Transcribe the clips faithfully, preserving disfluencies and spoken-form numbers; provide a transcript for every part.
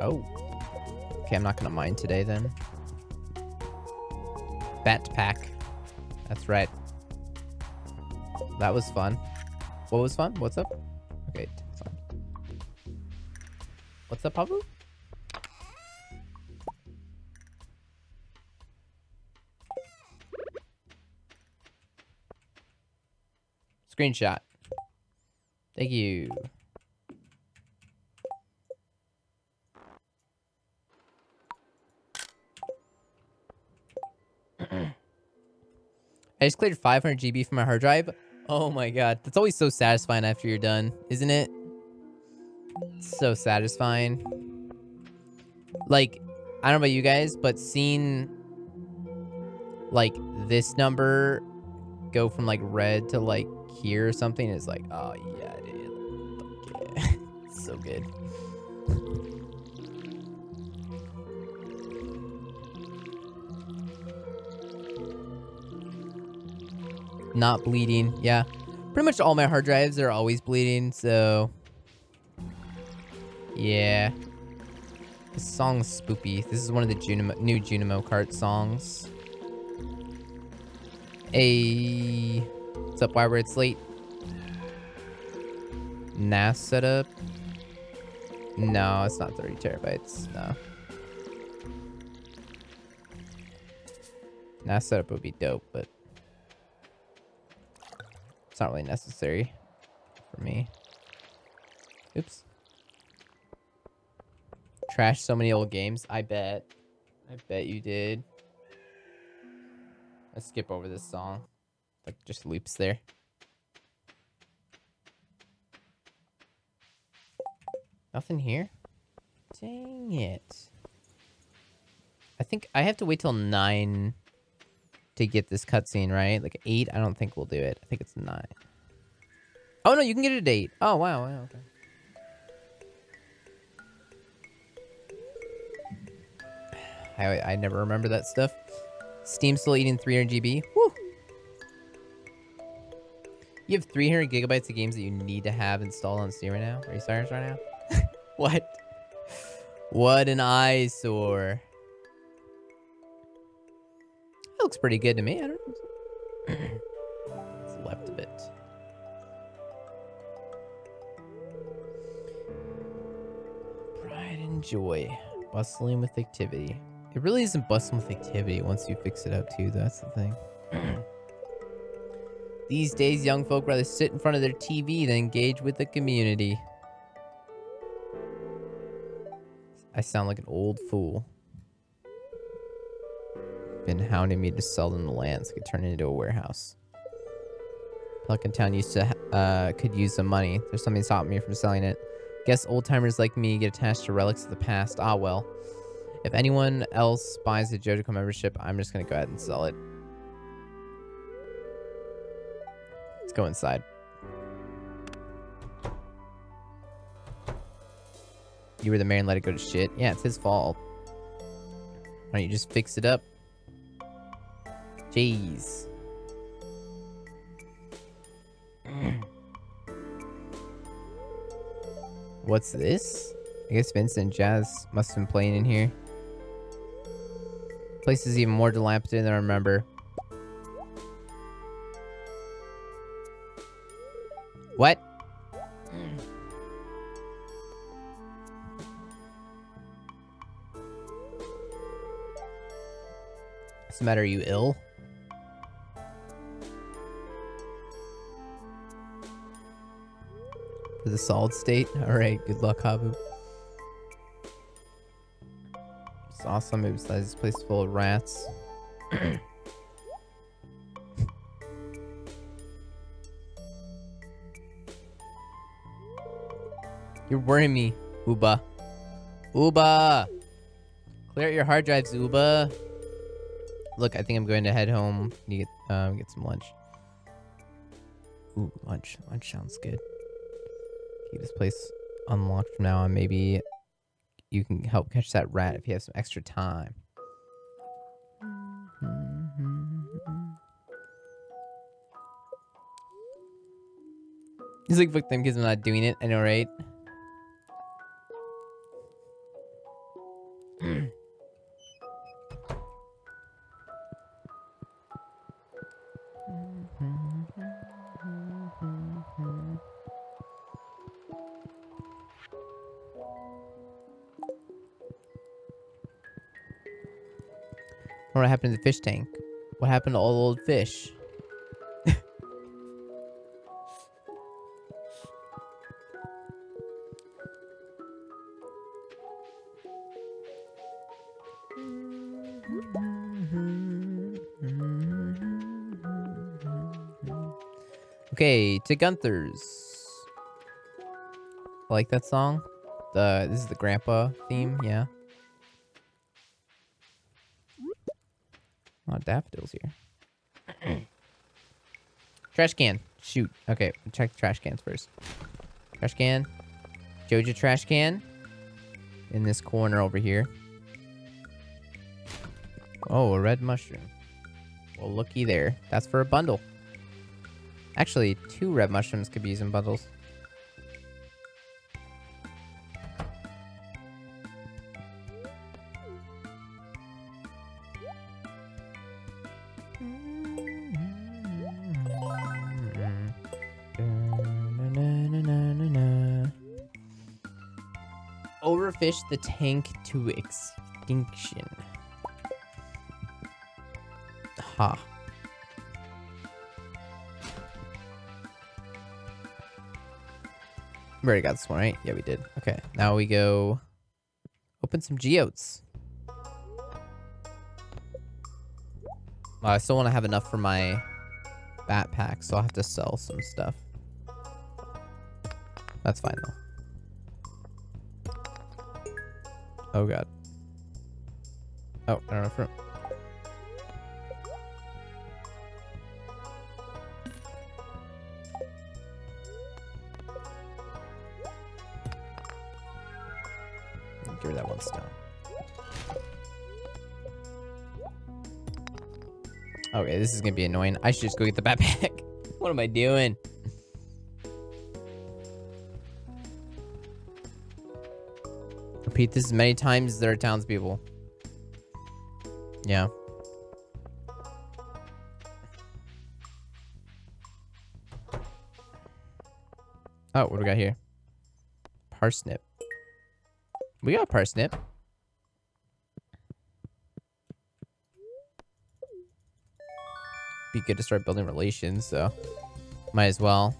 Oh. Okay, I'm not gonna mine today then. Bat pack. That's right. That was fun. What was fun? What's up? Okay, it's fine. What's up, Habu? Screenshot. Thank you. I just cleared five hundred G B from my hard drive. Oh my god. That's always so satisfying after you're done, isn't it? It's so satisfying. Like, I don't know about you guys, but seeing like this number go from like red to like here or something is like, oh yeah, dude. Yeah. So good. Not bleeding. Yeah, pretty much all my hard drives are always bleeding, so yeah. This song's spoopy. This is one of the Junimo, new Junimo cart songs. Hey, what's up, Y W R? It's late. N A S setup. No, it's not thirty terabytes. No. N A S setup would be dope, but it's not really necessary for me. Oops. Trashed so many old games. I bet. I bet you did. Let's skip over this song. Like, just loops there. Nothing here? Dang it. I think I have to wait till nine... to get this cutscene, right? Like eight? I don't think we'll do it. I think it's nine. Oh no, you can get it at eight. Oh wow, wow, okay. I I never remember that stuff. Steam's still eating three hundred G B. Woo! You have three hundred gigabytes of games that you need to have installed on Steam right now? Are you serious right now? What? What an eyesore. Looks pretty good to me. I don't know what's left of it. Pride and joy, bustling with activity. It really isn't bustling with activity once you fix it up too. That's the thing. These days, young folk rather sit in front of their T V than engage with the community. I sound like an old fool. Been hounding me to sell them the land so I could turn it into a warehouse. Pelican Town used to uh, could use some money. There's something stopping me from selling it. Guess old timers like me get attached to relics of the past. Ah well. If anyone else buys a Joja membership, I'm just gonna go ahead and sell it. Let's go inside. You were the mayor and let it go to shit. Yeah, it's his fault. Why don't you just fix it up? Jeez. What's this? I guess Vince and Jazz must have been playing in here. Place is even more dilapidated than I remember. What? What's the matter? Are you ill? For the solid state? Alright, good luck, Habu. It's awesome. It besides this place full of rats. You're worrying me, Uba. Uba! Clear out your hard drives, Uba. Look, I think I'm going to head home. Need to get, um, get some lunch. Ooh, lunch. Lunch sounds good. Keep this place unlocked from now on. Maybe you can help catch that rat if you have some extra time. He's like, fuck them kids, I'm not doing it. I know, right? What happened to the fish tank? What happened to all the old fish? Okay, to Gunther's. I like that song. The this is the grandpa theme, yeah. Oh, daffodils here. Trash can. Shoot. Okay, check the trash cans first. Trash can. Joja trash can. In this corner over here. Oh, a red mushroom. Well, looky there. That's for a bundle. Actually, two red mushrooms could be used in bundles. Overfish the tank to extinction. Ha. We already got this one, right? Yeah, we did. Okay, now we go open some geodes. Well, I still want to have enough for my backpack, so I'll have to sell some stuff. That's fine, though. Oh, God. Oh, I don't know if we're... Give me that one stone. Okay, this is gonna be annoying. I should just go get the backpack. What am I doing? Repeat this as many times as there are townspeople. Yeah. Oh, what do we got here? Parsnip. We got parsnip. Be good to start building relations, so might as well.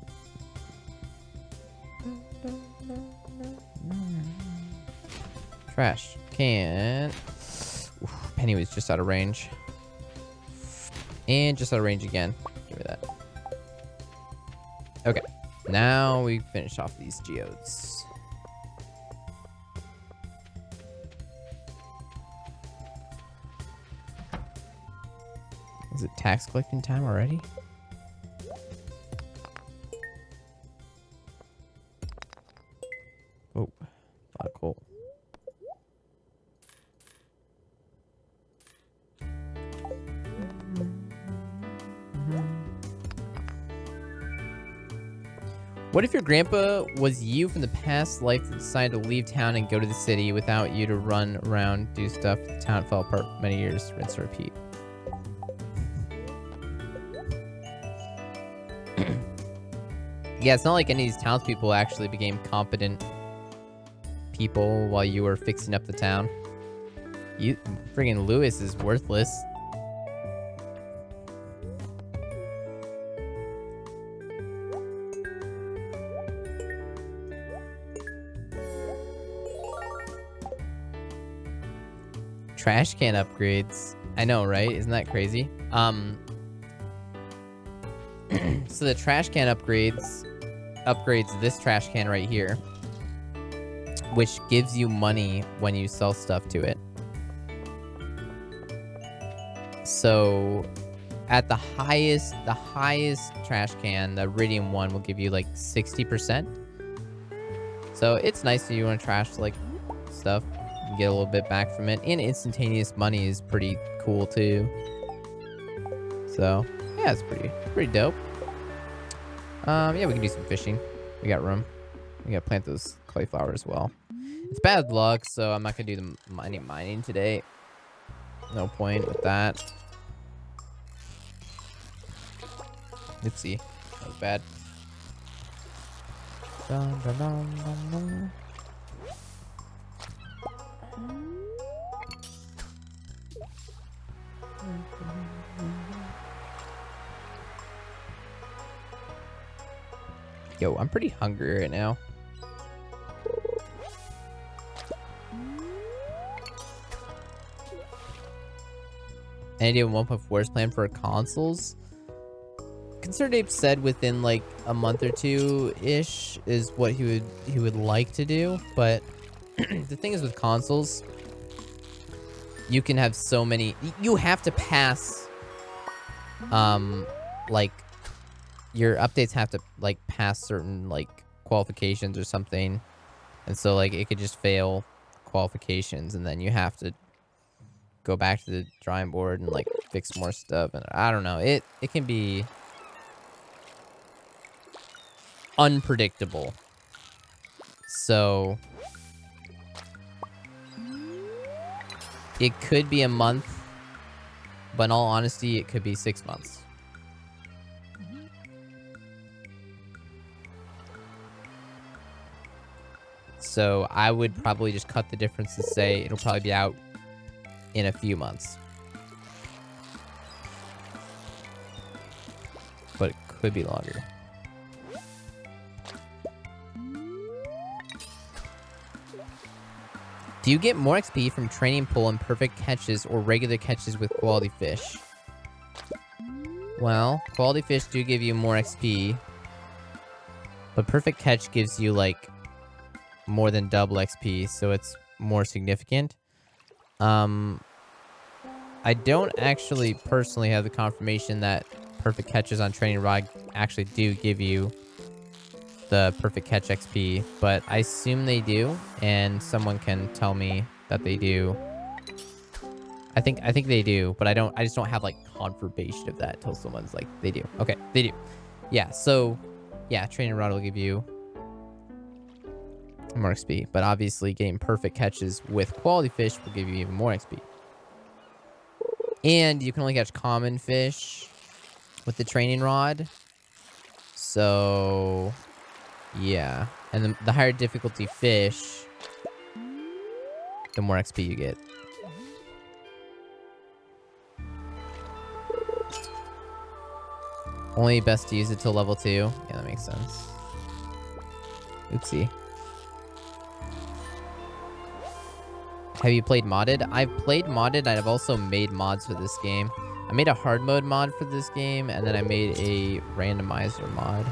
Trash can. Oof, Penny was just out of range. And just out of range again. Give me that. Okay. Now we finish off these geodes. Is it tax collecting time already? Oh, a lot of coal. What if your grandpa was you from the past life that decided to leave town and go to the city without you to run around, do stuff? The town fell apart for many years, rinse and repeat. Yeah, it's not like any of these townspeople actually became competent people while you were fixing up the town. You friggin' Lewis is worthless. Trash can upgrades. I know, right? Isn't that crazy? Um. So the trash can upgrades. Upgrades this trash can right here, which gives you money when you sell stuff to it. So at the highest, the highest trash can, the iridium one will give you like sixty percent. So it's nice if you want to trash like stuff and get a little bit back from it. And instantaneous money is pretty cool too. So yeah, it's pretty, pretty dope. Um, yeah, we can do some fishing. We got room. We gotta plant those clayflowers as well. It's bad luck, so I'm not gonna do the mining mining today. No point with that. Let's see. That was bad. Dun, dun, dun, dun, dun. Yo, I'm pretty hungry right now. Any idea when one point four is planned for consoles? Concerned Ape said within like a month or two ish is what he would he would like to do, but the thing is with consoles, you can have so many. You have to pass, um, like your updates have to like pass certain like qualifications or something, and so like it could just fail qualifications, and then you have to go back to the drawing board and like fix more stuff. And I don't know, it it can be unpredictable. So it could be a month, but in all honesty, it could be six months. So I would probably just cut the difference and say it'll probably be out in a few months, but it could be longer. Do you get more X P from training pool and perfect catches or regular catches with quality fish? Well, quality fish do give you more X P, but perfect catch gives you like more than double X P, so it's more significant. Um, I don't actually personally have the confirmation that perfect catches on training rod actually do give you the perfect catch X P, but I assume they do, and someone can tell me that they do. I think I think they do, but I don't. I just don't have like confirmation of that till someone's like they do. Okay, they do. Yeah. So, yeah, training rod will give you more X P, but obviously getting perfect catches with quality fish will give you even more X P. And you can only catch common fish with the training rod. So, yeah. And the, the higher difficulty fish, the more X P you get. Only best to use it till level two. Yeah, that makes sense. Oopsie. Have you played modded? I've played modded. I've also made mods for this game. I made a hard mode mod for this game, and then I made a randomizer mod.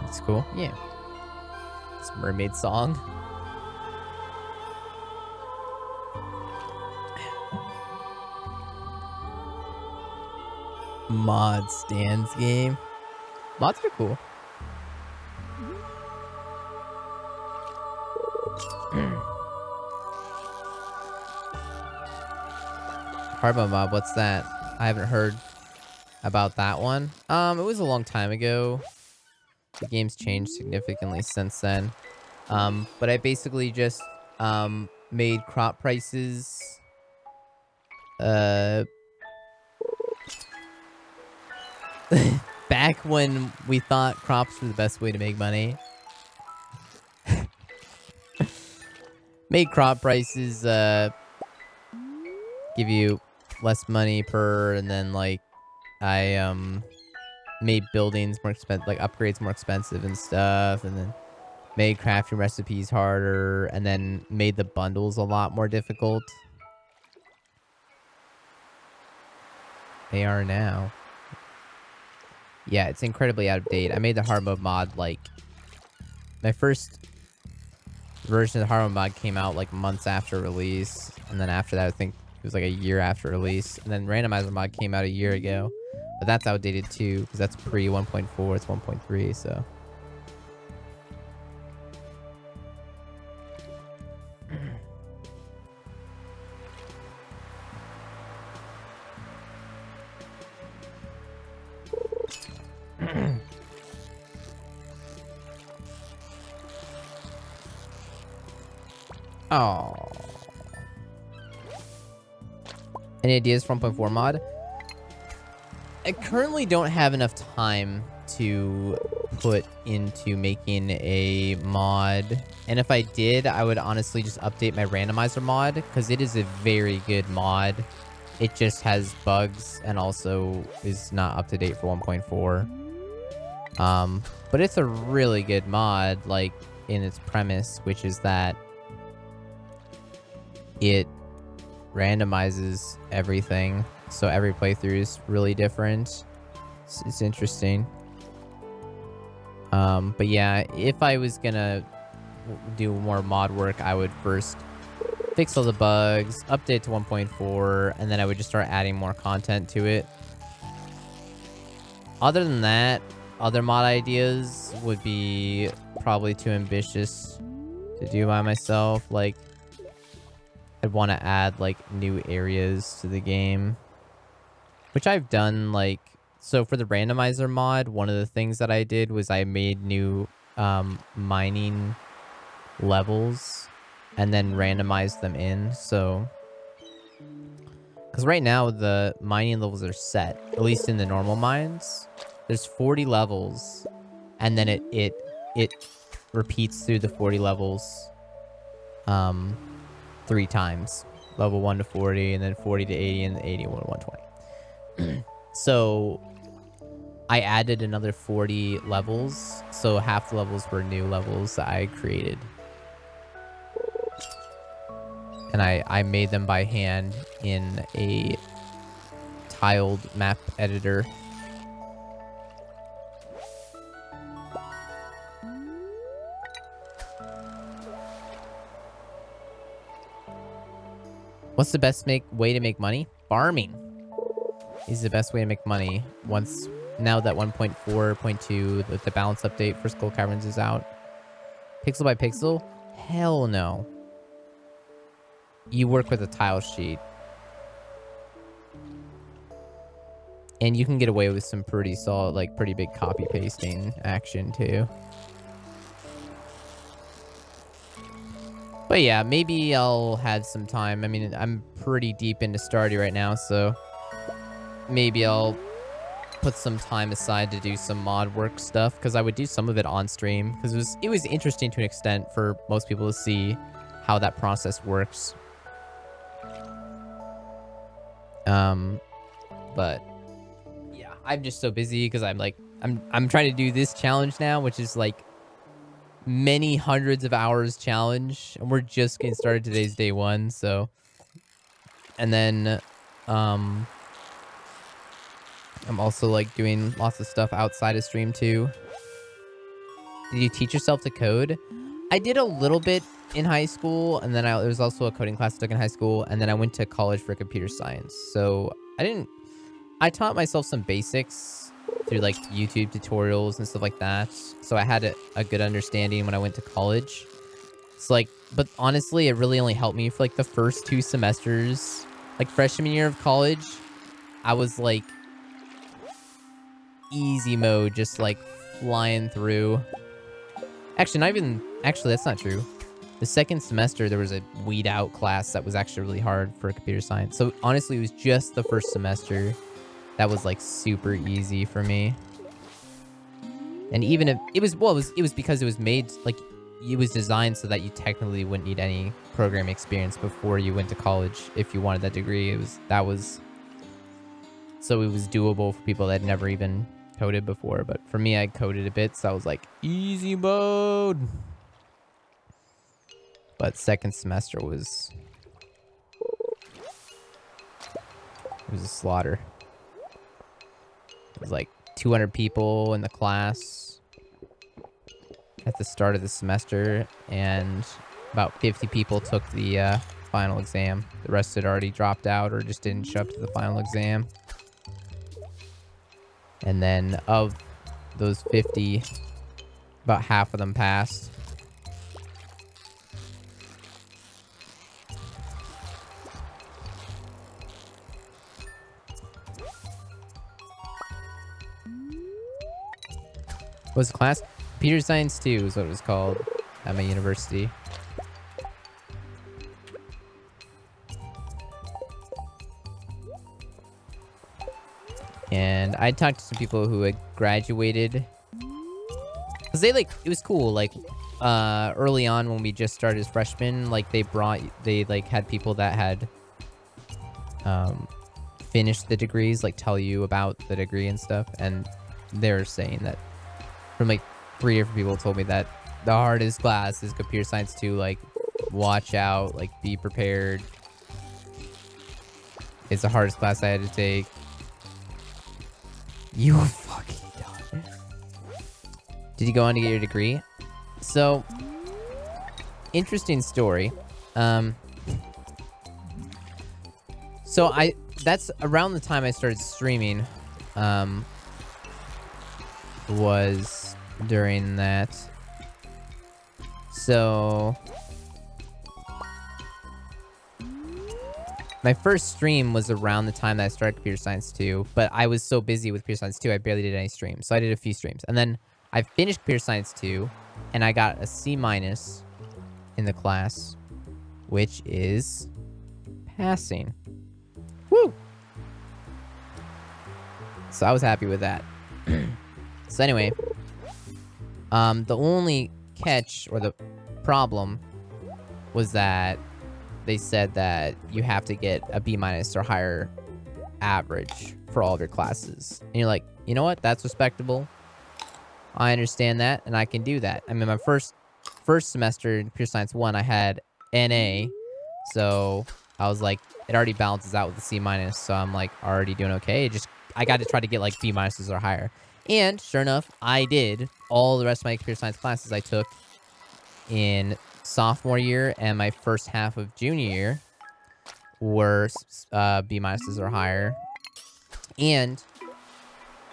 That's cool. Yeah. It's mermaid song. Mod stands game. Mods are cool. Harbo mod, what's that? I haven't heard about that one. Um, it was a long time ago. The game's changed significantly since then. Um, but I basically just um made crop prices. Uh. Back when we thought crops were the best way to make money. Made crop prices uh, give you less money per, and then like I um, made buildings more expensive, like upgrades more expensive and stuff, and then made crafting recipes harder, and then made the bundles a lot more difficult. They are now. Yeah, it's incredibly out of date. I made the hard mode mod, like... my first version of the hard mode mod came out, like, months after release. And then after that, I think it was, like, a year after release. And then randomizer mod came out a year ago. But that's outdated, too, because that's pre one point four. It's one point three, so... Oh. Any ideas for one point four mod? I currently don't have enough time to put into making a mod, and if I did, I would honestly just update my randomizer mod, because it is a very good mod. It just has bugs and also is not up to date for one point four. Um, but it's a really good mod, like, in its premise, which is that it randomizes everything, so every playthrough is really different. It's, it's interesting. Um, but yeah, if I was gonna do more mod work, I would first fix all the bugs, update to one point four, and then I would just start adding more content to it. Other than that, other mod ideas would be probably too ambitious to do by myself. Like, I'd want to add, like, new areas to the game, which I've done, like... So for the randomizer mod, one of the things that I did was I made new um, mining levels and then randomized them in, so... Because right now, the mining levels are set, at least in the normal mines. There's forty levels, and then it, it, it repeats through the forty levels um, three times. Level one to forty, and then forty to eighty, and eighty to one twenty. So, I added another forty levels, so half the levels were new levels that I created. And I, I made them by hand in a tiled map editor. What's the best make way to make money? Farming is the best way to make money. Once now that one point four point two with the balance update for Skull Caverns is out. Pixel by pixel? Hell no. You work with a tile sheet. And you can get away with some pretty solid, like, pretty big copy pasting action too. But yeah, maybe I'll have some time. I mean, I'm pretty deep into Stardew right now, so maybe I'll put some time aside to do some mod work stuff, because I would do some of it on stream, because it was, it was interesting to an extent for most people to see how that process works. Um, but yeah, I'm just so busy because I'm like, I'm, I'm trying to do this challenge now, which is like many hundreds of hours challenge, and we're just getting started. Today's day one. So, and then, um, I'm also like doing lots of stuff outside of stream too. Did you teach yourself to code? I did a little bit in high school, and then I, there was also a coding class I took in high school, and then I went to college for computer science. So I didn't, I taught myself some basics through like YouTube tutorials and stuff like that. So I had a, a good understanding when I went to college. It's like, but honestly, it really only helped me for like the first two semesters. Like freshman year of college, I was like, easy mode, just like flying through. Actually, not even, actually that's not true. The second semester there was a weed out class that was actually really hard for computer science. So honestly, it was just the first semester that was like super easy for me. And even if it was, well, it was, it was because it was made, like, it was designed so that you technically wouldn't need any program experience before you went to college if you wanted that degree. It was, that was, so it was doable for people that had never even coded before, but for me, I coded a bit, so I was like, easy mode. But second semester was... It was a slaughter. It was like two hundred people in the class at the start of the semester, and about fifty people took the uh, final exam. The rest had already dropped out or just didn't show up to the final exam. And then of those fifty, about half of them passed. What was the class? Computer Science two is what it was called at my university. And I talked to some people who had graduated. Cause they like, it was cool, like, uh, early on when we just started as freshmen, like they brought, they like had people that had, um, finished the degrees, like tell you about the degree and stuff. And they're saying that from like three different people told me that the hardest class is Computer Science two, like watch out, like be prepared. It's the hardest class I had to take. You fucking done. Did you go on to get your degree? So, interesting story. Um, so I, that's around the time I started streaming, um, was during that. So, my first stream was around the time that I started Computer Science two, but I was so busy with Computer Science two, I barely did any streams. So I did a few streams. And then I finished Computer Science two, and I got a C minus in the class, which is passing. Woo! So I was happy with that. So anyway, um, the only catch, or the problem, was that they said that you have to get a B minus or higher average for all of your classes. And you're like, you know what? That's respectable. I understand that, and I can do that. I mean, my first first semester in Computer Science one, I had N A. So I was like, it already balances out with a C minus. So I'm like, already doing okay. It just, I got to try to get like B minuses or higher. And sure enough, I did. All the rest of my Computer Science classes I took in sophomore year and my first half of junior year were uh, B minuses or higher. And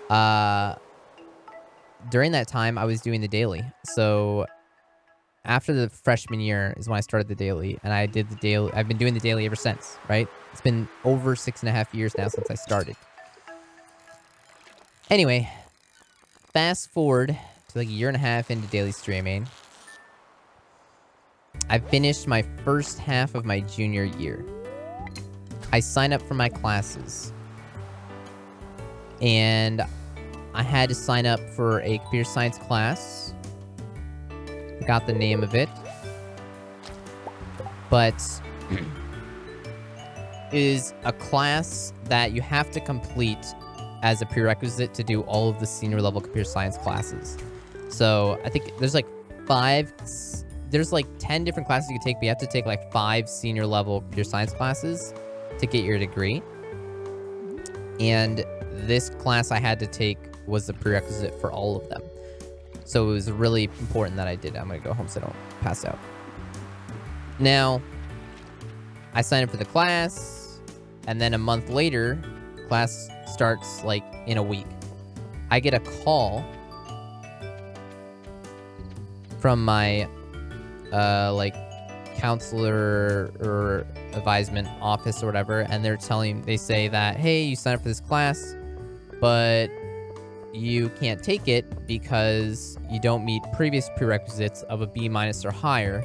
uh, during that time, I was doing the daily. So after the freshman year is when I started the daily, and I did the daily. I've been doing the daily ever since, right? It's been over six and a half years now since I started. Anyway, fast forward to like a year and a half into daily streaming. I finished my first half of my junior year. I signed up for my classes. And I had to sign up for a computer science class. Got the name of it. But it is a class that you have to complete as a prerequisite to do all of the senior level computer science classes. So I think there's like five... There's like ten different classes you can take, but you have to take like five senior level computer science classes to get your degree. And this class I had to take was the prerequisite for all of them. So it was really important that I did. I'm going to go home so I don't pass out. Now, I signed up for the class, and then a month later, class starts like in a week. I get a call from my... Uh, like counselor or advisement office or whatever, and they're telling, they say that, hey, you signed up for this class, but you can't take it because you don't meet previous prerequisites of a B minus or higher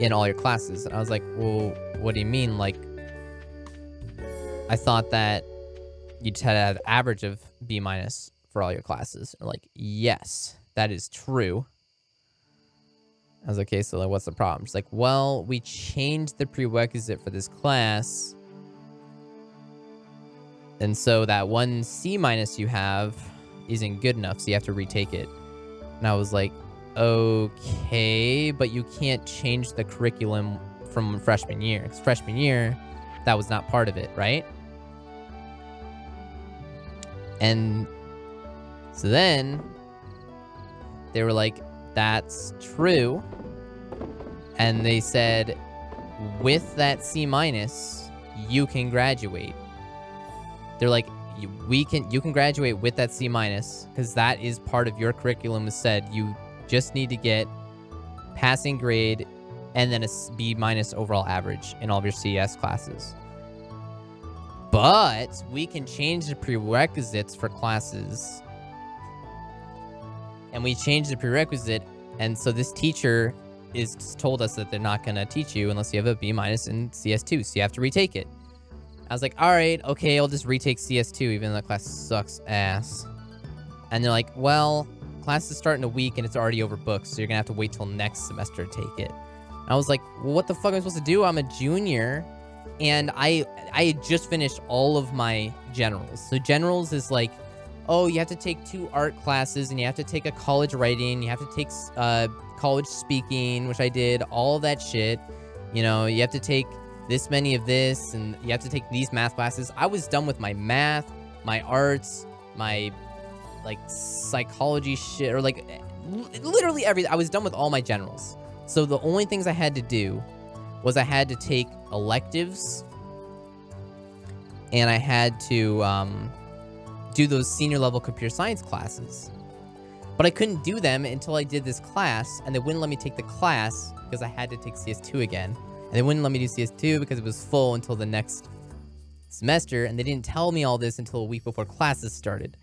in all your classes. And I was like, well, what do you mean? Like, I thought that you just had to have an average of B minus for all your classes. And like, yes, that is true. I was like, okay, so like, what's the problem? She's like, well, we changed the prerequisite for this class. And so that one C minus you have isn't good enough, so you have to retake it. And I was like, okay, but you can't change the curriculum from freshman year. Because freshman year, that was not part of it, right? And so then they were like, that's true. And they said, with that C minus, you can graduate. They're like, we can, you can graduate with that C minus, because that is part of your curriculum is said, you just need to get passing grade and then a B minus overall average in all of your C S classes. But we can change the prerequisites for classes. And we changed the prerequisite, and so this teacher is told us that they're not going to teach you unless you have a B minus in C S two, so you have to retake it. I was like, alright, okay, I'll just retake C S two, even though that class sucks ass. And they're like, well, class is starting in a week and it's already overbooked, so you're gonna have to wait till next semester to take it. And I was like, well, what the fuck am I supposed to do? I'm a junior, and I, I had just finished all of my generals. So generals is like, oh, you have to take two art classes, and you have to take a college writing, you have to take uh, college speaking, which I did, all that shit. You know, you have to take this many of this, and you have to take these math classes. I was done with my math, my arts, my, like, psychology shit, or, like, literally everything. I was done with all my generals. So the only things I had to do was I had to take electives, and I had to um, do those senior-level computer science classes. But I couldn't do them until I did this class, and they wouldn't let me take the class because I had to take C S two again. And they wouldn't let me do C S two because it was full until the next semester, and they didn't tell me all this until a week before classes started.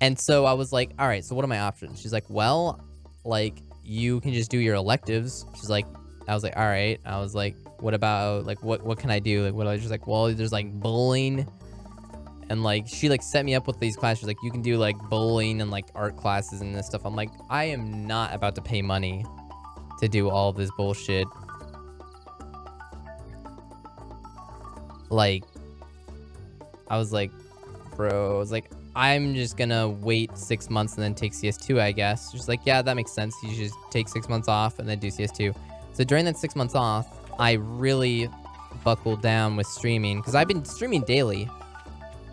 And so I was like, all right, so what are my options? She's like, well, like, you can just do your electives. She's like, I was like, all right. I was like, what about, like, what what can I do? Like, what I was just like, well, there's, like, bowling. And, like, she, like, set me up with these classes. She's like, you can do, like, bowling and, like, art classes and this stuff. I'm like, I am not about to pay money to do all this bullshit. Like, I was like, bro, I was like, I'm just gonna wait six months and then take C S two, I guess. Just like, yeah, that makes sense. You should just take six months off and then do C S two. So during that six months off, I really buckled down with streaming, because I've been streaming daily,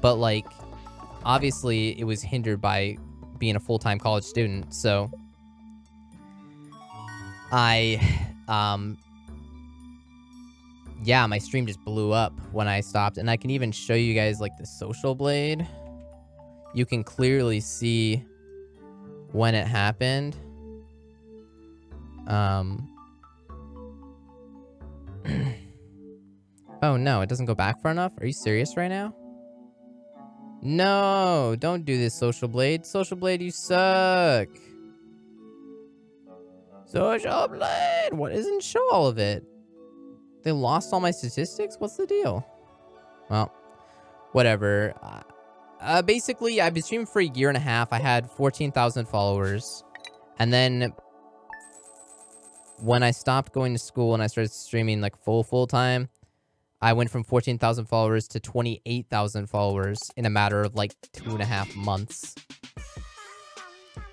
but, like, obviously it was hindered by being a full-time college student, so I, um, yeah, my stream just blew up when I stopped. And I can even show you guys, like, the Social Blade. You can clearly see when it happened. Um. Oh, no, it doesn't go back far enough? Are you serious right now? No, don't do this, Social Blade. Social Blade, you suck. Social Blade! What isn't show all of it? They lost all my statistics? What's the deal? Well, whatever. Uh, basically, I've been streaming for a year and a half. I had fourteen thousand followers. And then when I stopped going to school and I started streaming, like, full, full time, I went from fourteen thousand followers to twenty-eight thousand followers in a matter of, like, two and a half months.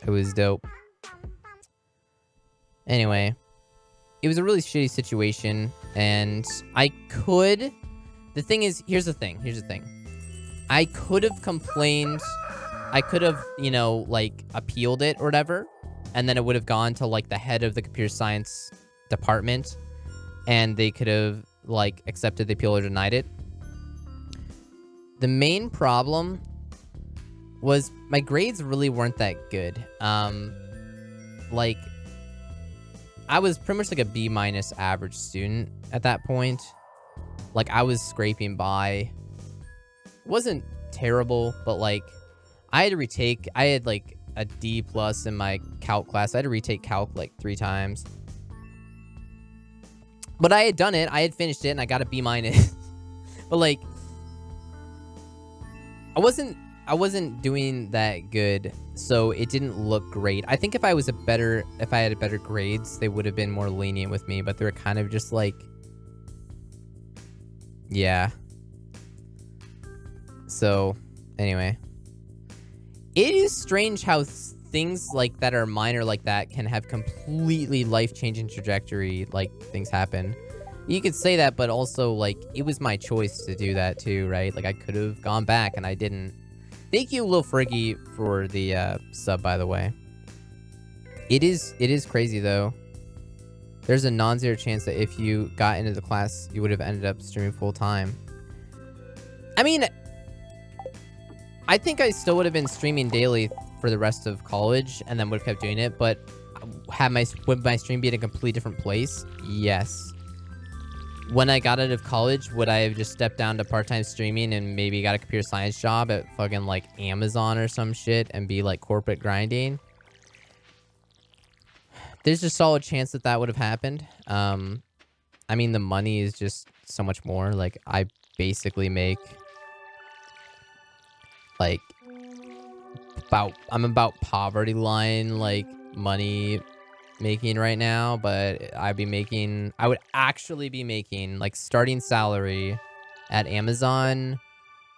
It was dope. Anyway, it was a really shitty situation, and I could... The thing is, here's the thing, here's the thing. I could have complained, I could have, you know, like, appealed it or whatever, and then it would have gone to, like, the head of the computer science department, and they could have, like, accepted the appeal or denied it. The main problem was my grades really weren't that good. Um, like... I was pretty much like a B minus average student at that point. Like, I was scraping by. It wasn't terrible, but, like, I had to retake. I had, like, a D plus in my calc class. I had to retake calc like three times. But I had done it. I had finished it, and I got a B minus. But, like, I wasn't. I wasn't doing that good, so it didn't look great. I think if I was a better, if I had better grades, they would have been more lenient with me, but they were kind of just like, yeah. So, anyway. It is strange how things like that are minor like that can have completely life-changing trajectory, like, things happen. You could say that, but also, like, it was my choice to do that too, right? Like, I could have gone back, and I didn't. Thank you, Lil Friggy, for the uh, sub, by the way. It is it is crazy, though. There's a non-zero chance that if you got into the class, you would have ended up streaming full-time. I mean, I think I still would have been streaming daily for the rest of college, and then would have kept doing it, but had my, would my stream be in a completely different place? Yes. When I got out of college, would I have just stepped down to part-time streaming and maybe got a computer science job at fucking, like, Amazon or some shit and be, like, corporate grinding? There's a solid chance that that would have happened. Um, I mean, the money is just so much more. Like, I basically make, like, about, I'm about poverty line, like, money making right now, but I'd be making, I would actually be making, like, starting salary at Amazon,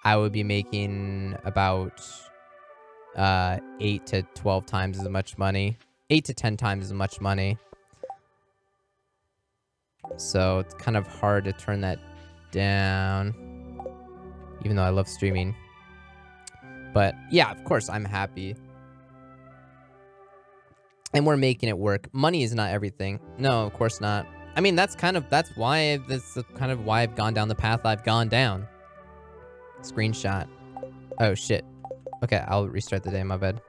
I would be making about uh, eight to twelve times as much money. eight to ten times as much money. So it's kind of hard to turn that down, even though I love streaming. But yeah, of course I'm happy. And we're making it work. Money is not everything. No, of course not. I mean, that's kind of, that's why, that's kind of why I've gone down the path I've gone down. Screenshot. Oh, shit. Okay, I'll restart the day, my bad.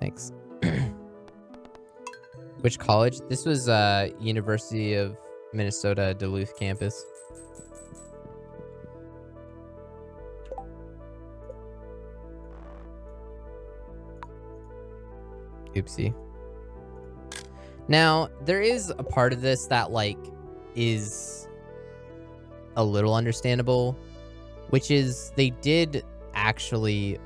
Thanks. Which college? This was uh, University of Minnesota Duluth campus. Oopsie. Now, there is a part of this that, like, is a little understandable, which is they did actually...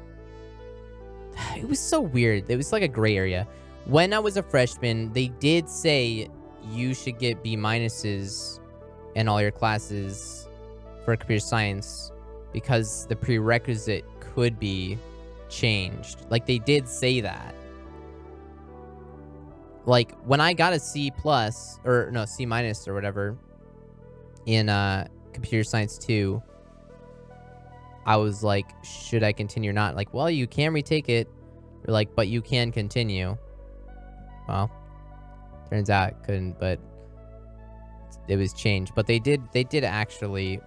It was so weird. It was like a gray area. When I was a freshman, they did say you should get B minuses in all your classes for computer science because the prerequisite could be changed. Like, they did say that. Like, when I got a C plus, or no, C minus or whatever, in uh, Computer Science two, I was like, should I continue or not? Like, well, you can retake it. They're like, but you can continue. Well, turns out it couldn't, but it was changed. But they did, they did actually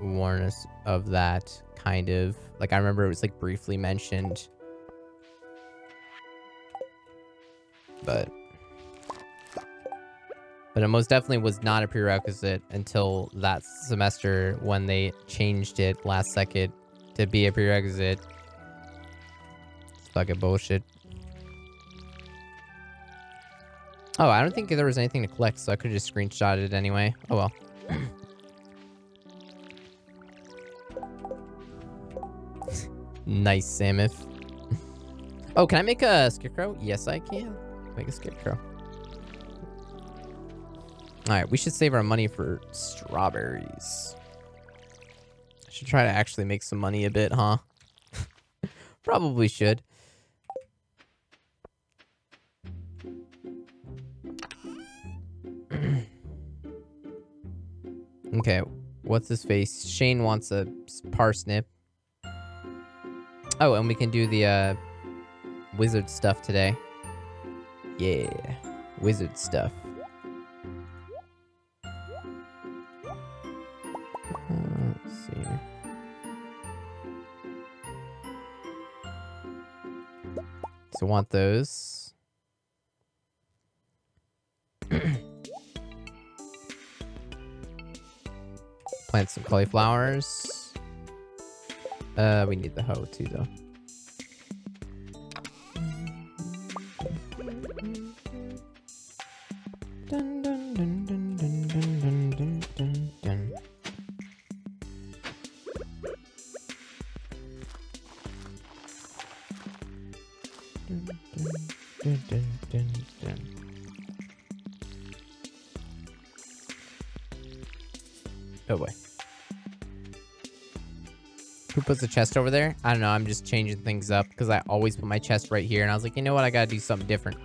warn us of that, kind of. Like, I remember it was, like, briefly mentioned. But... But it most definitely was not a prerequisite until that semester when they changed it last second to be a prerequisite. It's fucking bullshit. Oh, I don't think there was anything to collect, so I could just screenshot it anyway. Oh well. Nice, Samith. Oh, can I make a scarecrow? Yes, I can. Make a scarecrow. Alright, we should save our money for strawberries. I should try to actually make some money a bit, huh? Probably should. Okay, what's his face? Shane wants a parsnip. Oh, and we can do the uh, wizard stuff today. Yeah, wizard stuff. So want those. Plant some cauliflowers. Uh, we need the hoe too, though. Dun, dun, dun, dun, dun, dun, dun, dun, dun. Dun, dun, dun, dun, dun, dun. Oh boy. Who puts the chest over there? I don't know, I'm just changing things up because I always put my chest right here and I was like, you know what, I gotta do something different.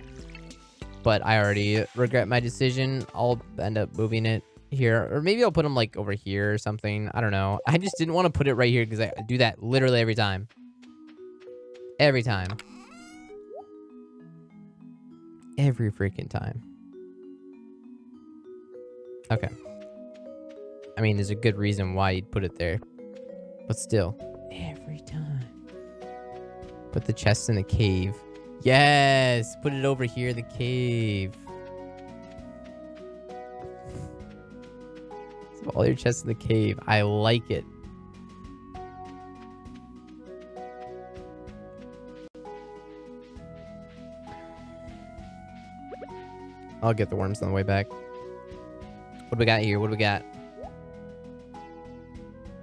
But I already regret my decision. I'll end up moving it here. Or maybe I'll put them like over here or something. I don't know. I just didn't want to put it right here because I do that literally every time. Every time. Every freaking time. Okay. I mean, there's a good reason why you'd put it there. But still. Every time. Put the chest in the cave. Yes! Put it over here, the cave. So all your chests in the cave. I like it. I'll get the worms on the way back. What do we got here? What do we got?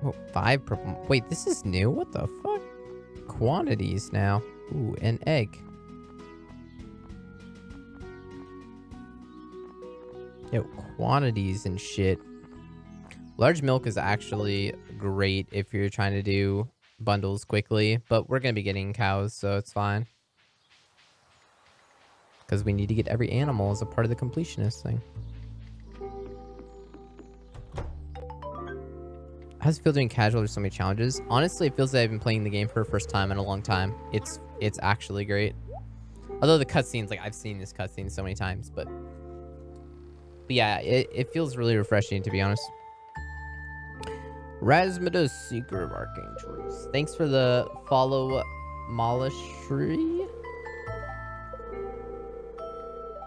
Oh, five purple. Wait, this is new? What the fuck? Quantities now. Ooh, an egg. Yo, quantities and shit. Large milk is actually great if you're trying to do bundles quickly, but we're gonna be getting cows, so it's fine. Because we need to get every animal as a part of the completionist thing. How's it feel doing casual? There's so many challenges. Honestly, it feels like I've been playing the game for the first time in a long time. It's it's actually great. Although the cutscenes, like I've seen this cutscene so many times, but, but yeah, it, it feels really refreshing to be honest. Rasmidus, Seeker of Arcane Truths. Thanks for the follow, Molishri.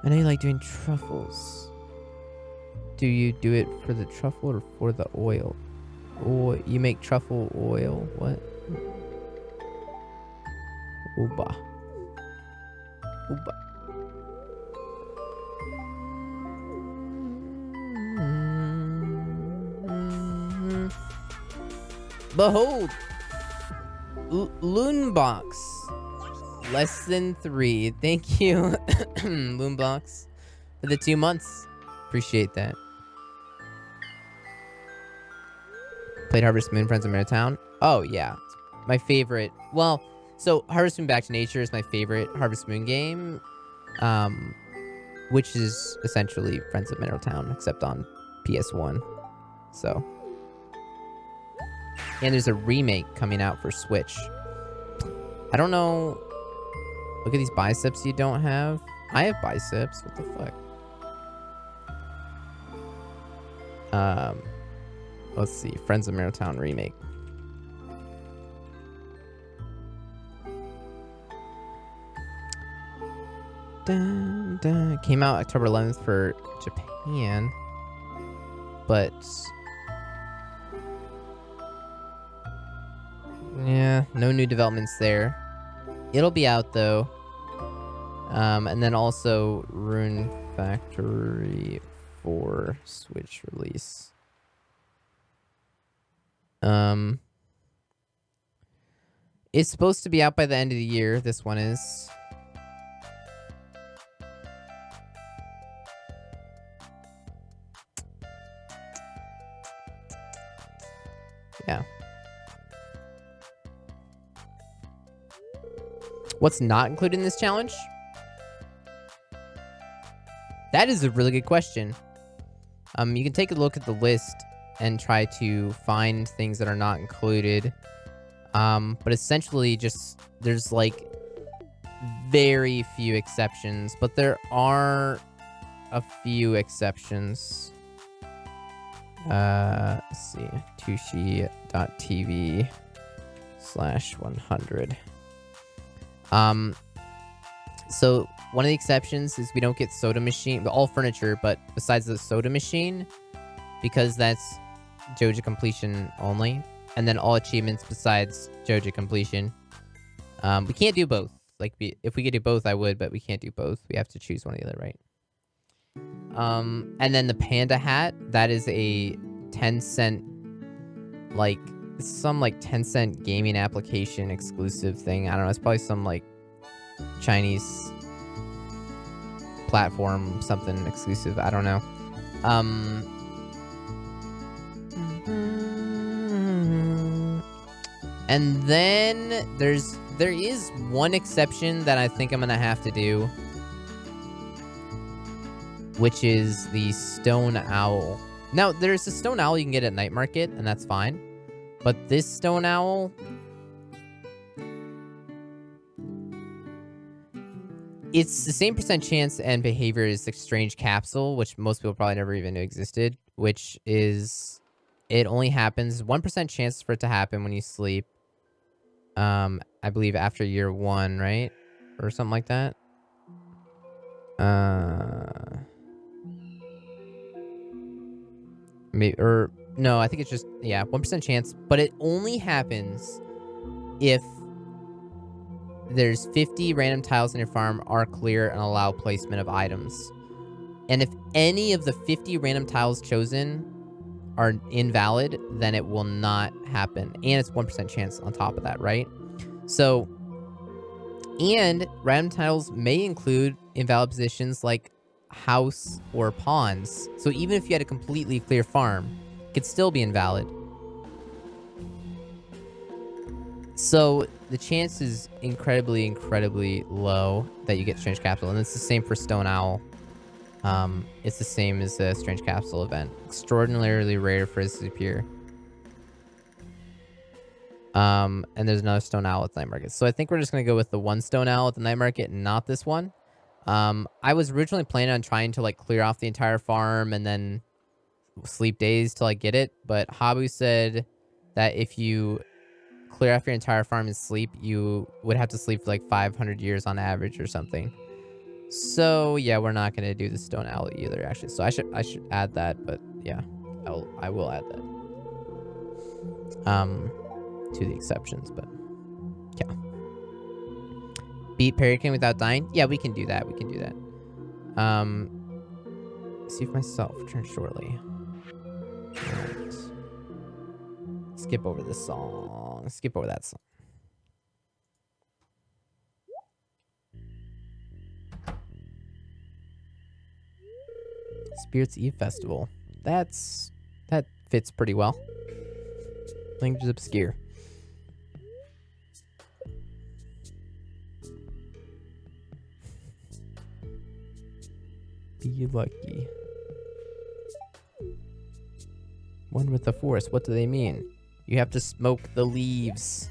I know you like doing truffles. Do you do it for the truffle or for the oil? Or you make truffle oil? What? Oba. Oba. Behold! Loonbox. Less than three. Thank you, Loonbox, for the two months. Appreciate that. Played Harvest Moon, Friends of Mineral Town. Oh, yeah. My favorite. Well, so Harvest Moon Back to Nature is my favorite Harvest Moon game, um, which is essentially Friends of Mineral Town, except on P S one. So. And there's a remake coming out for Switch. I don't know. Look at these biceps you don't have. I have biceps. What the fuck? Um, let's see. Friends of Mineral Town remake. Dun, dun. Came out October eleventh for Japan. But... yeah, no new developments there. It'll be out though. Um, and then also Rune Factory for Switch release. Um, it's supposed to be out by the end of the year. This one is. Yeah. What's not included in this challenge? That is a really good question. Um, you can take a look at the list and try to find things that are not included. Um, but essentially just, there's like very few exceptions, but there are a few exceptions. Uh, let's see, tushi dot T V slash one hundred. Um, so one of the exceptions is we don't get soda machine, all furniture, but besides the soda machine, because that's Joja completion only, and then all achievements besides Joja completion. Um, we can't do both. Like, we, if we could do both, I would, but we can't do both. We have to choose one or the other, right? Um, and then the panda hat, that is a Tencent, like, some like Tencent gaming application exclusive thing. I don't know. It's probably some like Chinese platform, something exclusive. I don't know. Um, and then there's, there is one exception that I think I'm going to have to do, which is the Stone Owl. Now there's a Stone Owl you can get at Night Market and that's fine. But this Stone Owl, it's the same percent chance and behavior as the Strange Capsule, which most people probably never even knew existed, which is, it only happens, one percent chance for it to happen when you sleep. Um, I believe after year one, right? Or something like that. Uh, maybe, or... no, I think it's just, yeah, one percent chance, but it only happens if there's fifty random tiles on your farm are clear and allow placement of items. And if any of the fifty random tiles chosen are invalid, then it will not happen. And it's one percent chance on top of that, right? So, and random tiles may include invalid positions like house or pawns. So even if you had a completely clear farm, it could still be invalid. So the chance is incredibly, incredibly low that you get Strange Capsule. And it's the same for Stone Owl. Um, it's the same as the Strange Capsule event. Extraordinarily rare for this to appear. Um, and there's another Stone Owl at the Night Market. So I think we're just going to go with the one Stone Owl at the Night Market and not this one. Um, I was originally planning on trying to like clear off the entire farm and then sleep days till I get it. But Habu said that if you clear off your entire farm and sleep, you would have to sleep for like five hundred years on average or something. So yeah, we're not going to do the Stone Owl either, actually. So I should, I should add that, but yeah, I'll, I will add that. Um... to the exceptions, but yeah. Beat Pelican without dying? Yeah, we can do that. We can do that. Um, see if myself returns shortly. Right. Skip over this song. Skip over that song. Spirits Eve Festival. That's... that fits pretty well. Language is obscure. Be lucky. One with the forest. What do they mean? You have to smoke the leaves.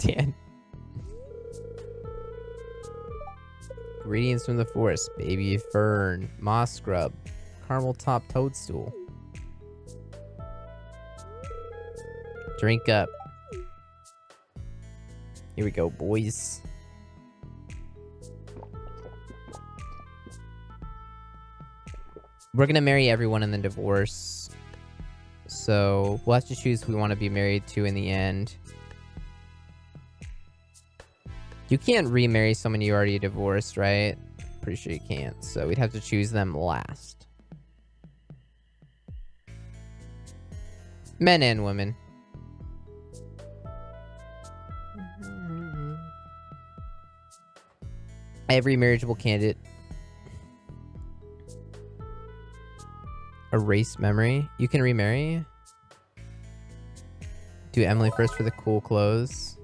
Dan. Ingredients from the forest. Baby fern. Moss scrub. Caramel top toadstool. Drink up. Here we go, boys. We're gonna marry everyone and then divorce. So we'll have to choose who we want to be married to in the end. You can't remarry someone you already divorced, right? Pretty sure you can't. So we'd have to choose them last. Men and women. Every marriageable candidate. Erase memory. You can remarry. Do Emily first for the cool clothes.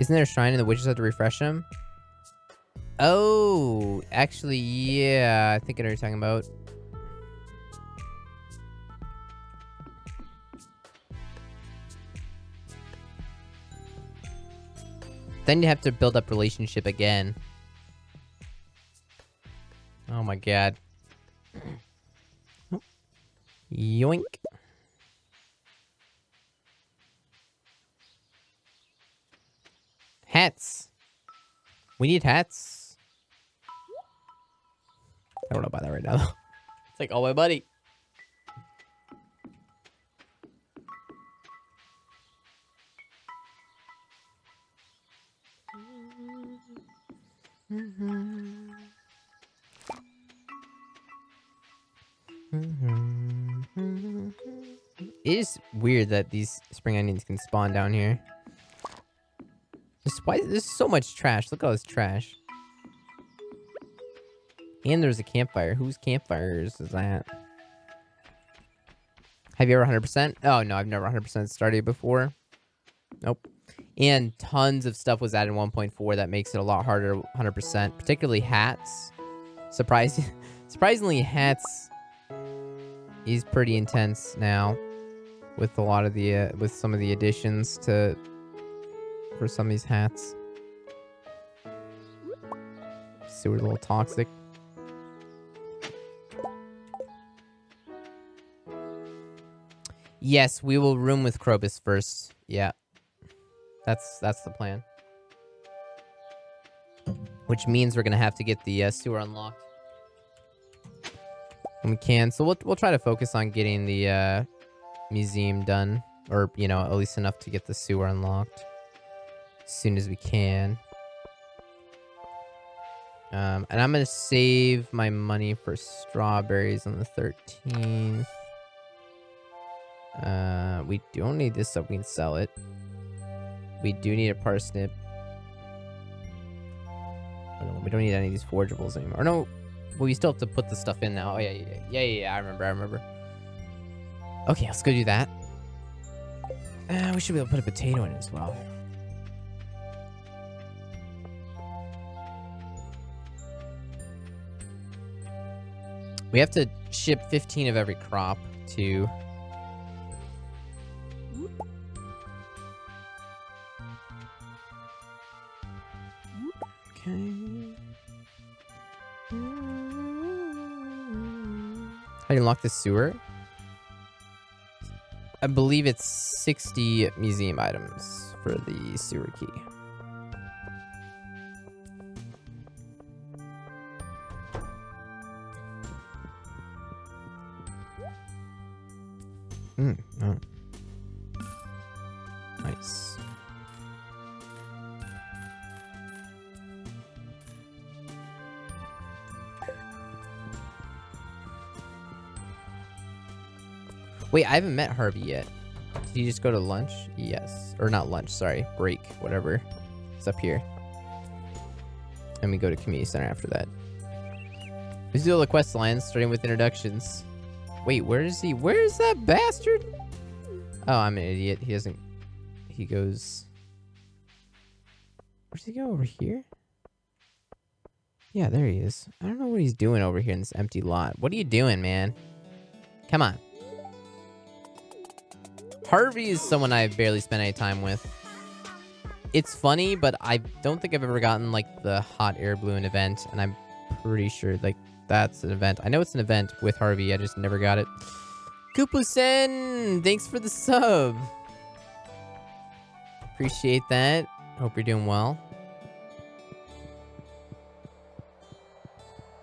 Isn't there a shrine and the witches have to refresh them? Oh, actually, yeah. I think I know what you're talking about. Then you have to build up relationship again. Oh my god. Oh. Yoink. Hats. We need hats. I don't know about that right now though. It's like, oh my buddy. Mm-hmm. Mm-hmm. Mm-hmm. It is weird that these spring onions can spawn down here. This, why, there's so much trash. Look at all this trash. And there's a campfire. Whose campfires is that? Have you ever one hundred percent? Oh no, I've never one hundred percent started before. Nope. And tons of stuff was added in one point four that makes it a lot harder one hundred percent, particularly hats. Surprising, surprisingly, hats is pretty intense now with a lot of the uh, with some of the additions to for some of these hats. Sewer a little toxic. Yes, we will room with Krobus first. Yeah. That's, that's the plan. Which means we're gonna have to get the uh, sewer unlocked. And we can, so we'll, we'll try to focus on getting the uh, museum done Or, you know, at least enough to get the sewer unlocked as soon as we can. Um, and I'm going to save my money for strawberries on the thirteenth. Uh, we don't need this so we can sell it. We do need a parsnip. We don't need any of these forgeables anymore. Or no, well, you still have to put the stuff in now. Oh, yeah, yeah, yeah, yeah, yeah, I remember, I remember. Okay, let's go do that. Uh, we should be able to put a potato in it as well. We have to ship fifteen of every crop to... Okay. I can lock the sewer. I believe it's sixty museum items for the sewer key. Mm, oh. Nice. Wait, I haven't met Harvey yet. Did you just go to lunch? Yes. Or not lunch, sorry. Break, whatever. It's up here. And we go to community center after that. We do all the quest lines, starting with introductions. Wait, where is he? Where is that bastard? Oh, I'm an idiot. He doesn't... He goes... Where does he go? Over here? Yeah, there he is. I don't know what he's doing over here in this empty lot. What are you doing, man? Come on. Harvey is someone I've barely spent any time with. It's funny, but I don't think I've ever gotten, like, the hot air balloon event, and I'm pretty sure, like... That's an event. I know it's an event with Harvey. I just never got it. Kupusen! Thanks for the sub. Appreciate that. Hope you're doing well.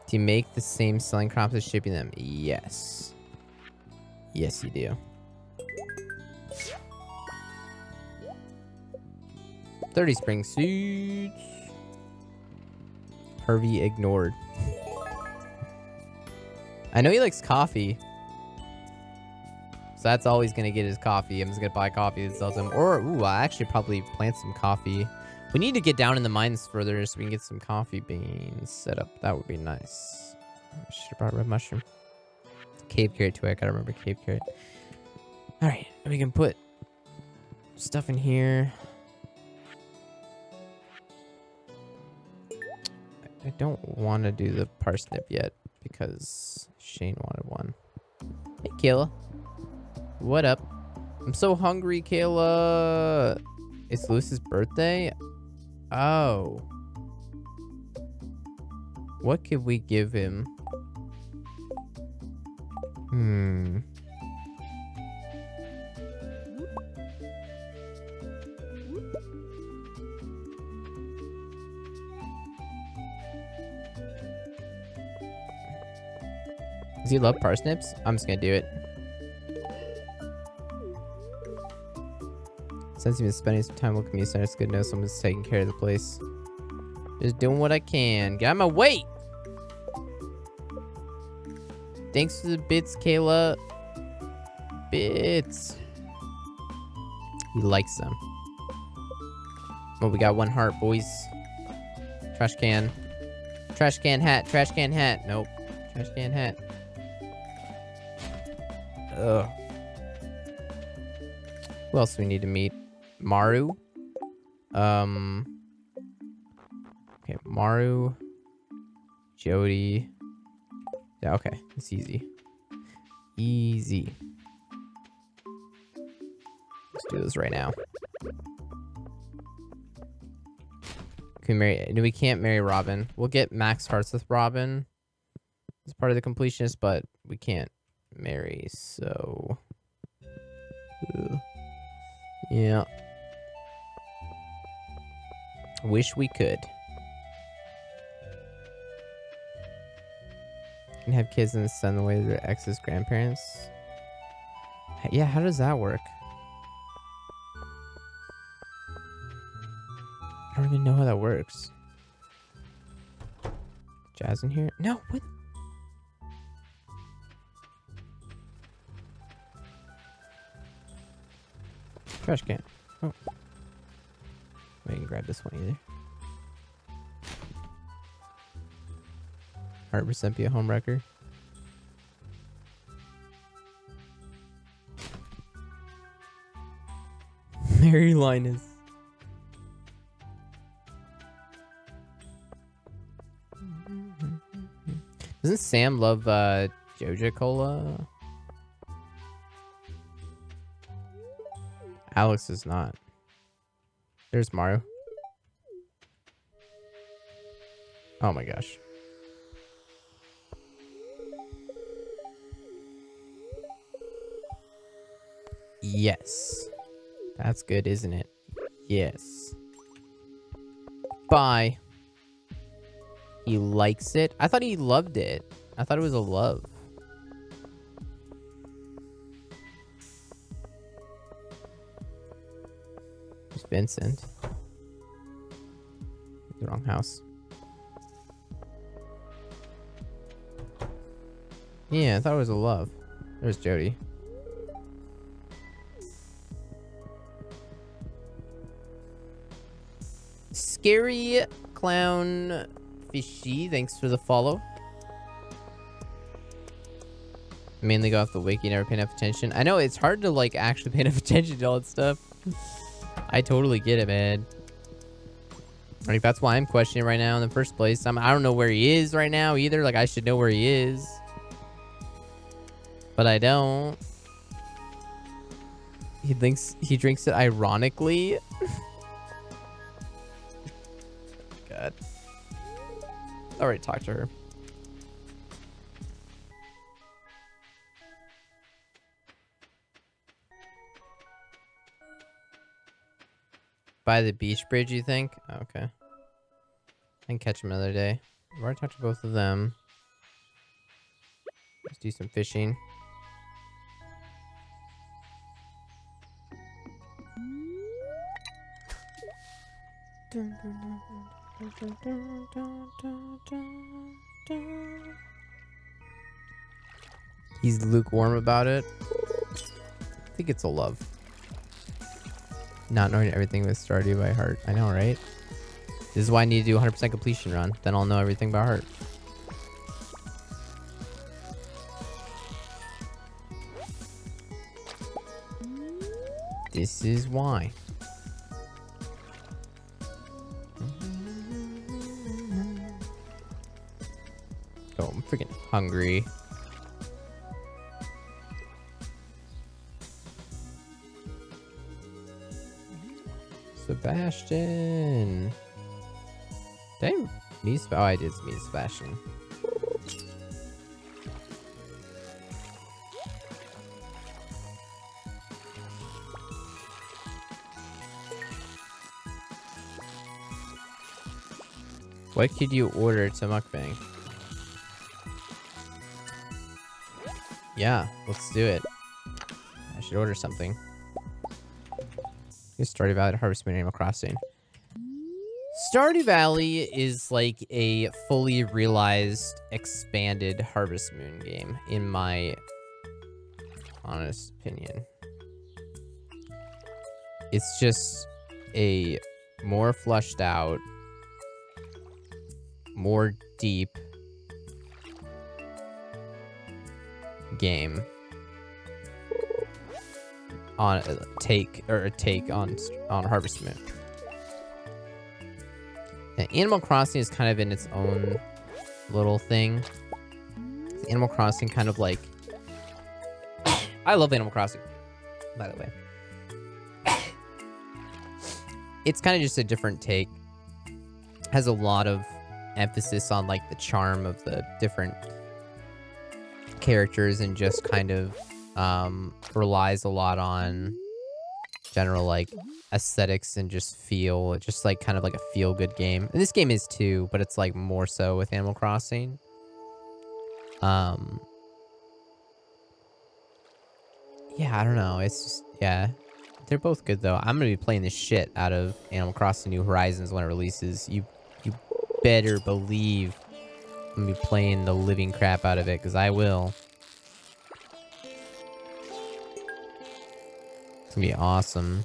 Do you make the same selling crops as shipping them? Yes. Yes, you do. thirty spring seeds. Harvey ignored. I know he likes coffee, so that's all he's gonna get is coffee. I'm just gonna buy coffee and sell some. Or, ooh, I actually probably plant some coffee. We need to get down in the mines further so we can get some coffee beans set up. That would be nice. I should have brought red mushroom. Cave carrot too, I gotta remember cave carrot. Alright, we can put stuff in here. I don't want to do the parsnip yet, because Shane wanted one. Hey, Kayla. What up? I'm so hungry, Kayla. It's Lewis's birthday? Oh. What could we give him? Hmm. Does he love parsnips? I'm just gonna do it. Since you've been spending some time with me, so it's good to know someone's taking care of the place. Just doing what I can. Get out of my way! Thanks for the bits, Kayla. Bits. He likes them. Well, we got one heart, boys. Trash can. Trash can hat. Trash can hat. Nope. Trash can hat. Ugh. Who else do we need to meet? Maru? Um... Okay, Maru... Jody... Yeah, okay. It's easy. Easy. Let's do this right now. Can we marry... No, we can't marry Robin. We'll get max hearts with Robin. It's part of the completionist, but we can't marry, so... Ugh. Yeah. Wish we could. Can have kids and send away their ex's grandparents? Yeah, how does that work? don't even know how that works. Jazz in here? No, what? Trash can. Oh. I didn't grab this one either. Alright, Resempia Homewrecker. Mary Linus. Doesn't Sam love uh, Joja Cola? Alex is not. There's Mario. Oh my gosh. Yes. That's good, isn't it? Yes. Bye. He likes it? I thought he loved it. I thought it was a love. Vincent. The wrong house. Yeah, I thought it was a love. There's Jody. Scary Clown Fishy, thanks for the follow. Mainly go off the wiki, never pay enough attention. I know, it's hard to like actually pay enough attention to all that stuff. I totally get it, man. Like, that's why I'm questioning right now in the first place. I'm, I don't know where he is right now either. Like, I should know where he is. But I don't. He thinks he drinks it ironically. God. All right, talk to her. By the beach bridge, you think? Oh, okay. I can catch him another day. I've already talked to both of them. Let's do some fishing. He's lukewarm about it. I think it's a love. Not knowing everything with Stardew by heart. I know, right? This is why I need to do one hundred percent completion run. Then I'll know everything by heart. This is why. Oh, I'm freaking hungry. Sebastian. Damn. Me, oh, I did meet Sebastian. What could you order to mukbang? Yeah, let's do it. I should order something. Stardew Valley, Harvest Moon, Animal Crossing. Stardew Valley is like a fully realized, expanded Harvest Moon game, in my honest opinion. It's just a more fleshed out, more deep game. On a take or a take on on Harvest Moon. Now, Animal Crossing is kind of in its own little thing. Animal Crossing kind of like I love Animal Crossing, by the way. It's kind of just a different take. It has a lot of emphasis on like the charm of the different characters and just kind of. Um, relies a lot on general like aesthetics and just feel, just like kind of like a feel good game. And this game is too, but it's like more so with Animal Crossing. Um, yeah, I don't know. It's just, yeah, They're both good though. I'm gonna be playing the shit out of Animal Crossing New Horizons when it releases. You you better believe I'm gonna be playing the living crap out of it, because I will. It's gonna be awesome.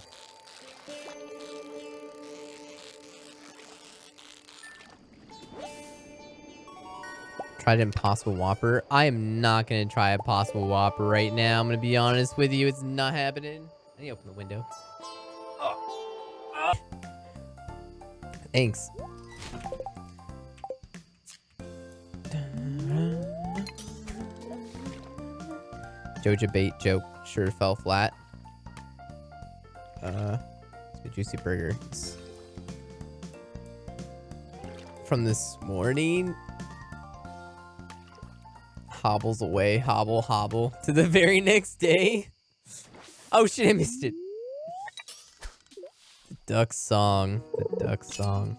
Tried an Impossible Whopper. I am not gonna try a Possible Whopper right now. I'm gonna be honest with you. It's not happening. Let me open the window. Oh. Oh. Thanks. Joja bait joke sure fell flat. Uh, it's a juicy burger. It's from this morning. Hobbles away, hobble, hobble, to the very next day. Oh shit, I missed it. The duck song, the duck song.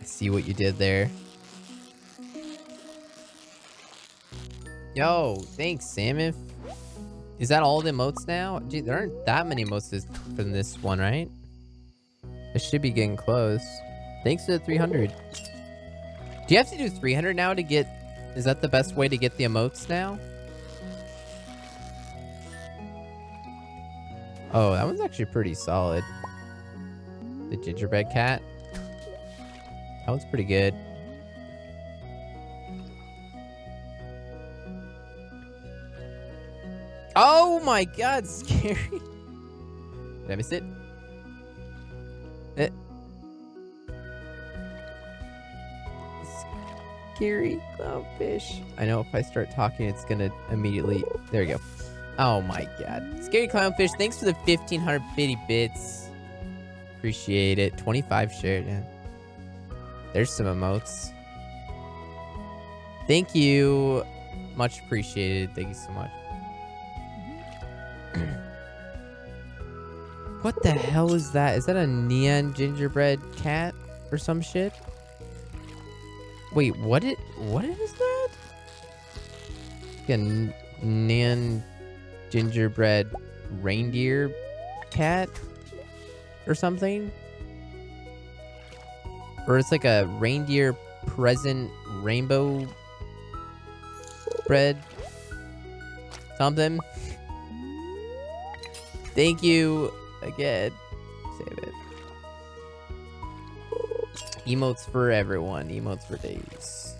I see what you did there. Yo, thanks, Samus. Is that all the emotes now? Gee, there aren't that many emotes from this one, right? It should be getting close. Thanks to the three hundred. Do you have to do three hundred now to get... Is that the best way to get the emotes now? Oh, that one's actually pretty solid. The gingerbread cat. That one's pretty good. Oh my god, scary. Did I miss it? Eh. Scary clownfish. I know if I start talking, it's gonna immediately... There we go. Oh my god. Scary clownfish, thanks for the fifteen hundred bitty bits. Appreciate it. twenty-five shared, yeah. There's some emotes. Thank you. Much appreciated. Thank you so much. What the hell is that? Is that a neon gingerbread cat or some shit? Wait, what it? What is that? Like a neon gingerbread reindeer cat or something? Or it's like a reindeer present rainbow bread something. Thank you again. Save it. Emotes for everyone. Emotes for days.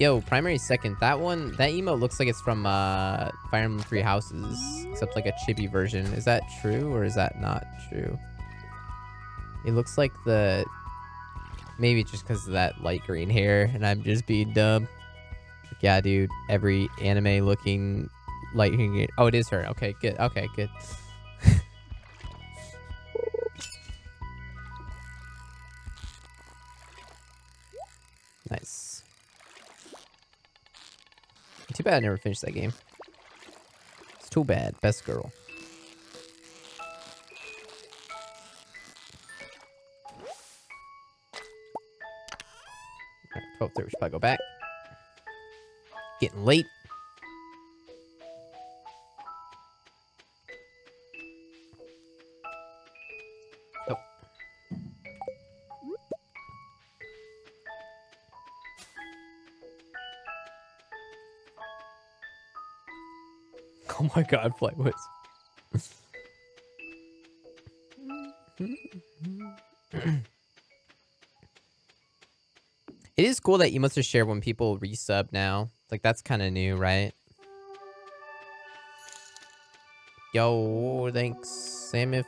Yo, primary second. That one, that emote looks like it's from uh, Fire Emblem Three Houses, except like a chibi version. Is that true or is that not true? It looks like the... Maybe just because of that light green hair and I'm just being dumb. Like, yeah, dude. Every anime looking... Lightning. Oh, it is her. Okay, good. Okay, good. Nice. Too bad I never finished that game. It's too bad. Best girl. Alright, twelve thirty. We should probably go back. Getting late. Oh my god, Flightwoods. It is cool that emotes are shared when people resub now. Like, that's kind of new, right? Yo, thanks, Samif.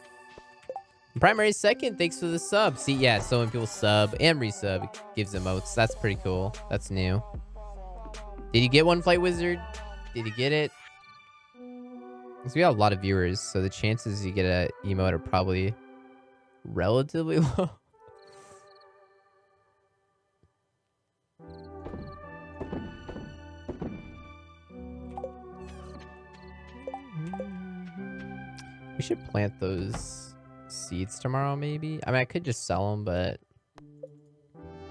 Primary second, thanks for the sub. See, yeah, so when people sub and resub, it gives emotes. That's pretty cool. That's new. Did you get one, Flight Wizard? Did you get it? Because we have a lot of viewers, so the chances you get an emote are probably relatively low. We should plant those seeds tomorrow, maybe? I mean, I could just sell them, but...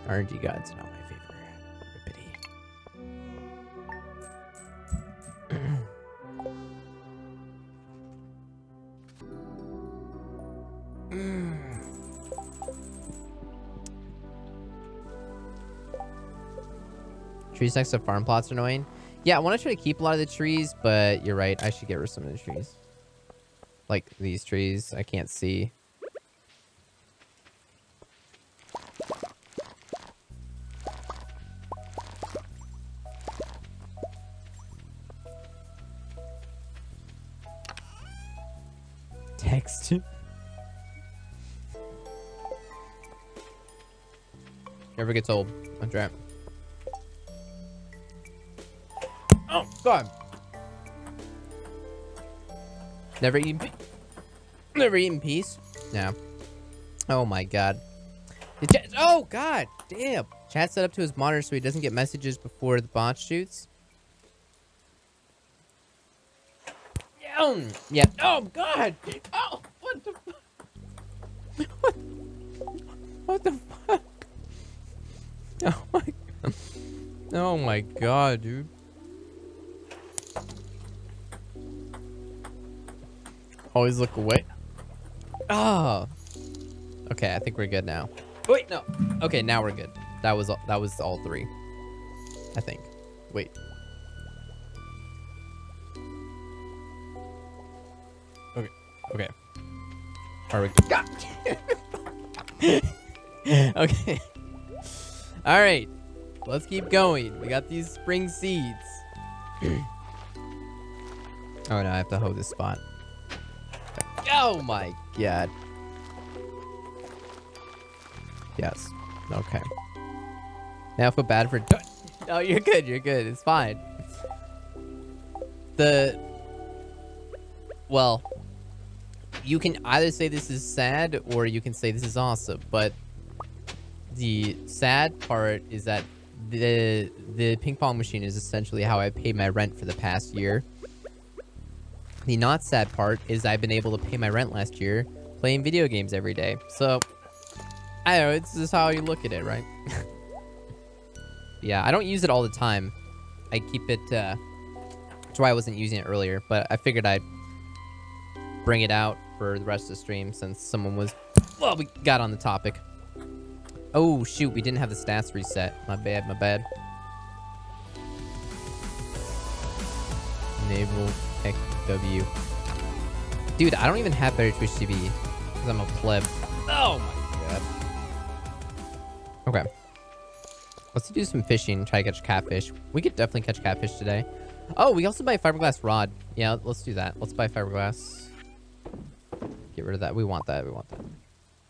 R N G God's not my favorite. Rippity. Trees next to farm plots are annoying. Yeah, I want to try to keep a lot of the trees, but you're right. I should get rid of some of the trees. Like these trees. I can't see. Text. Never gets old. I'm trapped. Oh, God. Never eaten pe Never eaten peas? No. Oh, my God. Oh, God. Damn. Chat set up to his monitor so he doesn't get messages before the bot shoots. Yeah. Oh, God. Oh, what the fuck? What, what the fuck? Oh, my God. Oh, my God, dude. Always look away. Oh. Okay, I think we're good now. Wait, no. Okay, now we're good. That was all, that was all three. I think. Wait. Okay. Okay. Are we God. Okay. All right. Let's keep going. We got these spring seeds. Oh, no, I have to hold this spot. Oh my God. Yes. Okay. Now I feel bad for... No, you're good. You're good. It's fine. The... Well, you can either say this is sad or you can say this is awesome, but the sad part is that the the ping pong machine is essentially how I paid my rent for the past year. The not sad part is I've been able to pay my rent last year playing video games every day. So, I don't know, it's just how you look at it, right? Yeah, I don't use it all the time. I keep it, uh, that's why I wasn't using it earlier, but I figured I'd bring it out for the rest of the stream since someone was, well, we got on the topic. Oh, shoot, we didn't have the stats reset. My bad, my bad. Enable X W. Dude, I don't even have better Twitch T V because I'm a pleb. Oh my God. Okay. Let's do some fishing, try to catch catfish. We could definitely catch catfish today. Oh, we also buy a fiberglass rod. Yeah, let's do that. Let's buy fiberglass. Get rid of that. We want that. We want that.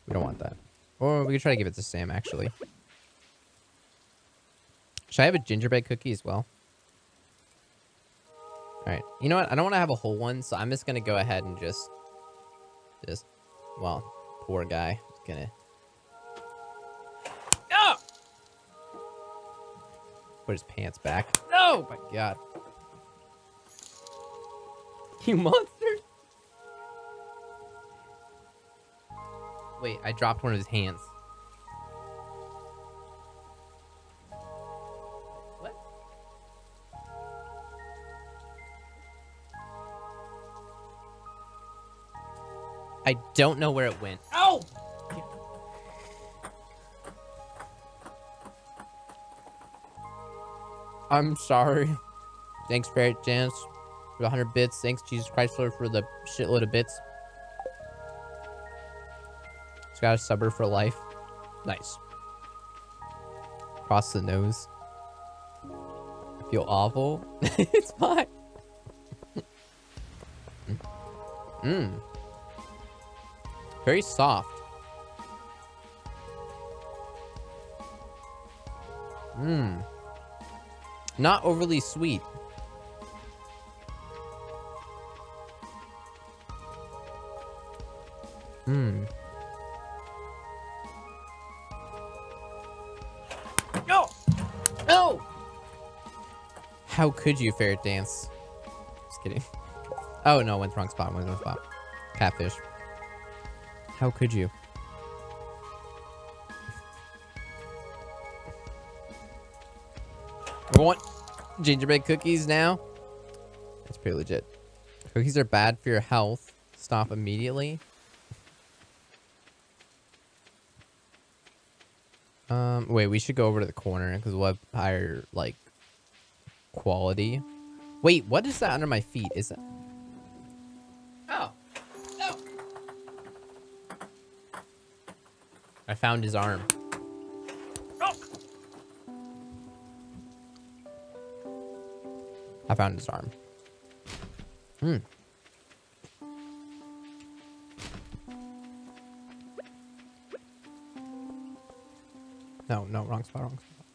We don't want that. Or we could try to give it to Sam, actually. Should I have a gingerbread cookie as well? Alright, you know what? I don't want to have a whole one, so I'm just going to go ahead and just... Just... Well, poor guy. Just gonna... No! Put his pants back. No! Oh my God. You monster! Wait, I dropped one of his hands. I don't know where it went. Oh! I'm sorry. Thanks, Ferret Jans, for one hundred bits. Thanks, Jesus Christ Lord, for the shitload of bits. Just got a subber for life. Nice. Cross the nose. I feel awful. It's fine. Mmm. Very soft. Mmm. Not overly sweet. Mmm. No! No! How could you, Ferret Dance? Just kidding. Oh, no, went the wrong spot. Went the wrong spot. Catfish. How could you? I want gingerbread cookies now. That's pretty legit. Cookies are bad for your health. Stop immediately. Um, wait, we should go over to the corner because we'll have higher, like, quality. Wait, what is that under my feet? Is that... Oh. No. I found his arm. Oh. I found his arm. Hmm. No, no, wrong spot, wrong spot.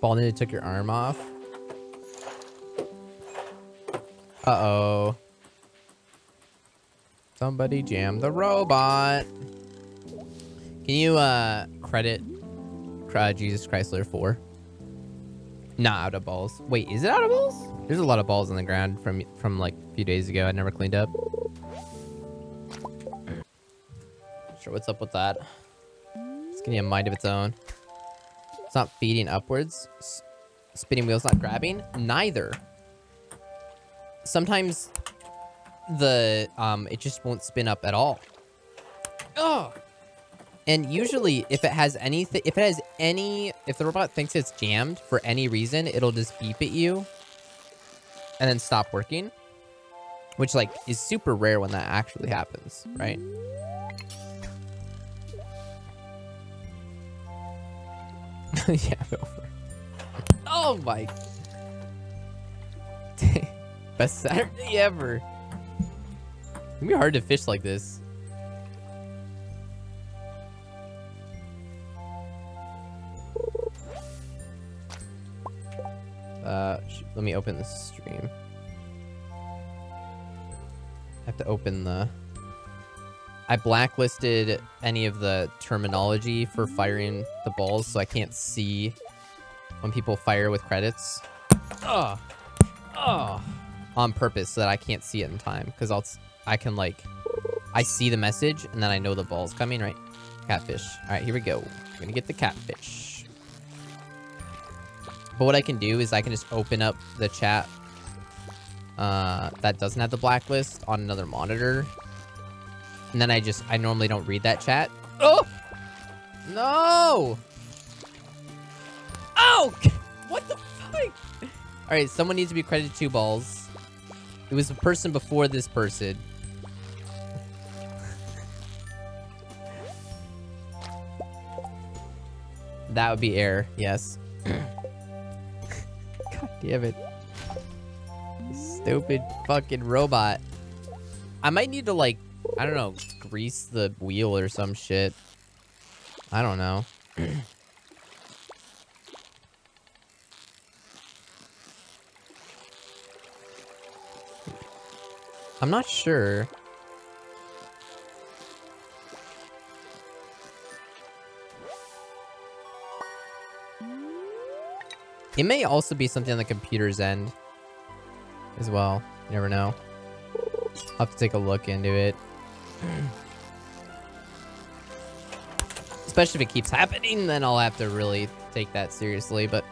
Ball nearly took your arm off. Uh-oh. Somebody jammed the robot. Can you, uh, credit uh, Jesus Chrysler for not out of balls? Wait, is it out of balls? There's a lot of balls on the ground from, from like, a few days ago I never cleaned up. Sure, what's up with that? It's getting a mind of its own. It's not feeding upwards. S spinning wheel's not grabbing. Neither. Sometimes the um it just won't spin up at all. Oh. And usually if it has anything, if it has any, if the robot thinks it's jammed for any reason, it'll just beep at you and then stop working, which like is super rare when that actually happens, right? Yeah, over. Oh my. Best Saturday ever. It's gonna be hard to fish like this. Uh, let me open the stream. I have to open the... I blacklisted any of the terminology for firing the balls, so I can't see when people fire with credits. Ugh. Ugh. On purpose, so that I can't see it in time, because I'll I can like I see the message and then I know the ball's coming, right? Catfish. All right, here we go. We're gonna get the catfish. But what I can do is I can just open up the chat uh, that doesn't have the blacklist on another monitor. And then I just, I normally don't read that chat. Oh! No! Oh! What the fuck? Alright, someone needs to be credited two balls. It was the person before this person. That would be air, yes. God damn it. Stupid fucking robot. I might need to, like, I don't know, grease the wheel or some shit. I don't know. I'm not sure. It may also be something on the computer's end as well. You never know. I'll have to take a look into it. Especially if it keeps happening, then I'll have to really take that seriously, but...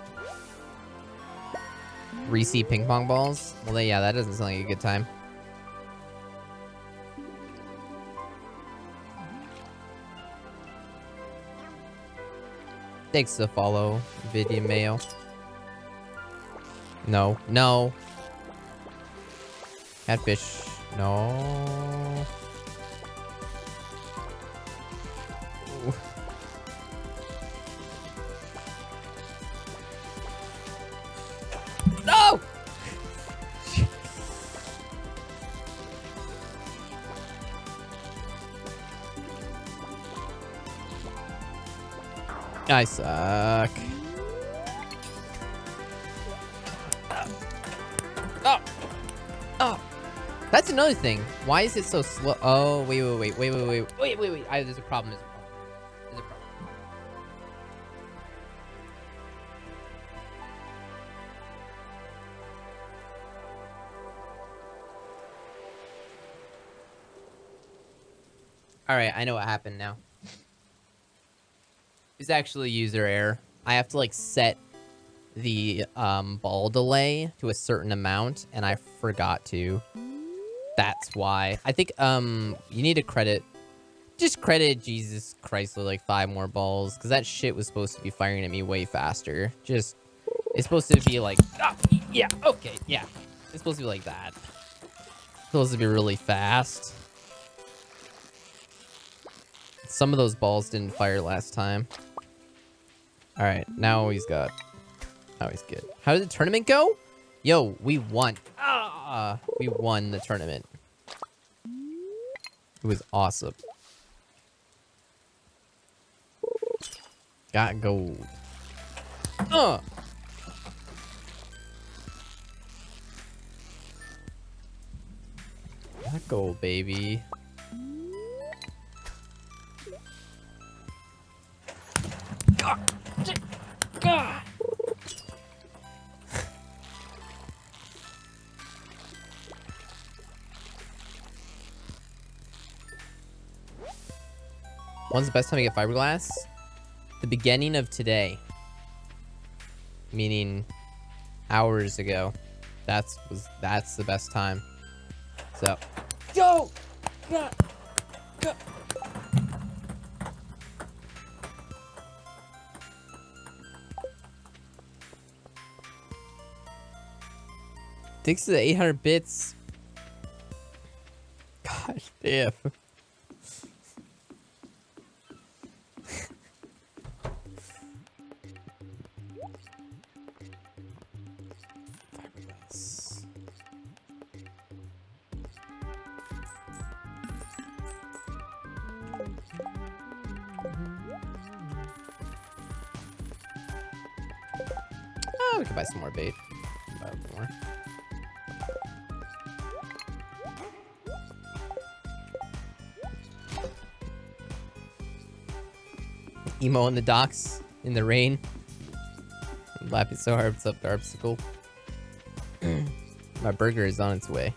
Reese ping pong balls? Well, yeah, that doesn't sound like a good time. Thanks to follow, video mail. No, no. Catfish, no. No! I suck. Oh! Oh! That's another thing. Why is it so slow? Oh, wait, wait, wait, wait, wait, wait, wait, wait, wait. I, there's a problem. There's a problem. Alright, I know what happened now. It's actually user error. I have to, like, set the um, ball delay to a certain amount, and I forgot to. That's why. I think um, you need to credit just credited Jesus Christ with like five more balls, because that shit was supposed to be firing at me way faster. Just, it's supposed to be like, ah, yeah, okay, yeah. It's supposed to be like that. It's supposed to be really fast. Some of those balls didn't fire last time. All right, now he's got, now he's good. How did the tournament go? Yo, we won. Ah, we won the tournament. It was awesome. Got gold. Uh. Got gold, baby. God. God. When's the best time to get fiberglass? The beginning of today. Meaning hours ago. That's was that's the best time. So yo! Go! Go! Six to eight hundred bits. Gosh damn. Oh, we could buy some more bait. Buy more. Emo on the docks in the rain. I'm laughing so hard it's up the obstacle. My burger is on its way.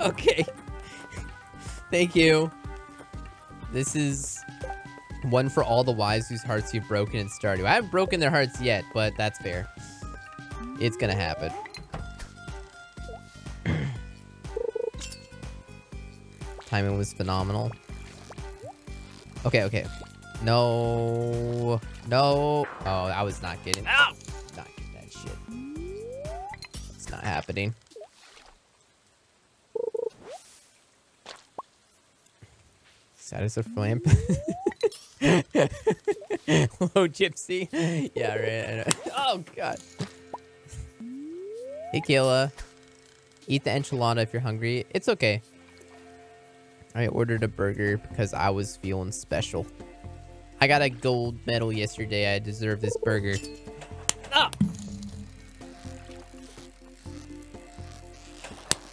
Okay. Thank you. This is one for all the wives whose hearts you've broken in Stardew. I haven't broken their hearts yet, but that's fair. It's gonna happen. Timing was phenomenal. Okay, okay. No. No. Oh, I was not getting. Ow! Not getting that shit. It's not happening. Status of flamp. Hello, Gypsy. Yeah, right. Oh, God. Hey, Kayla. Eat the enchilada if you're hungry. It's okay. I ordered a burger because I was feeling special. I got a gold medal yesterday. I deserve this burger. Ah!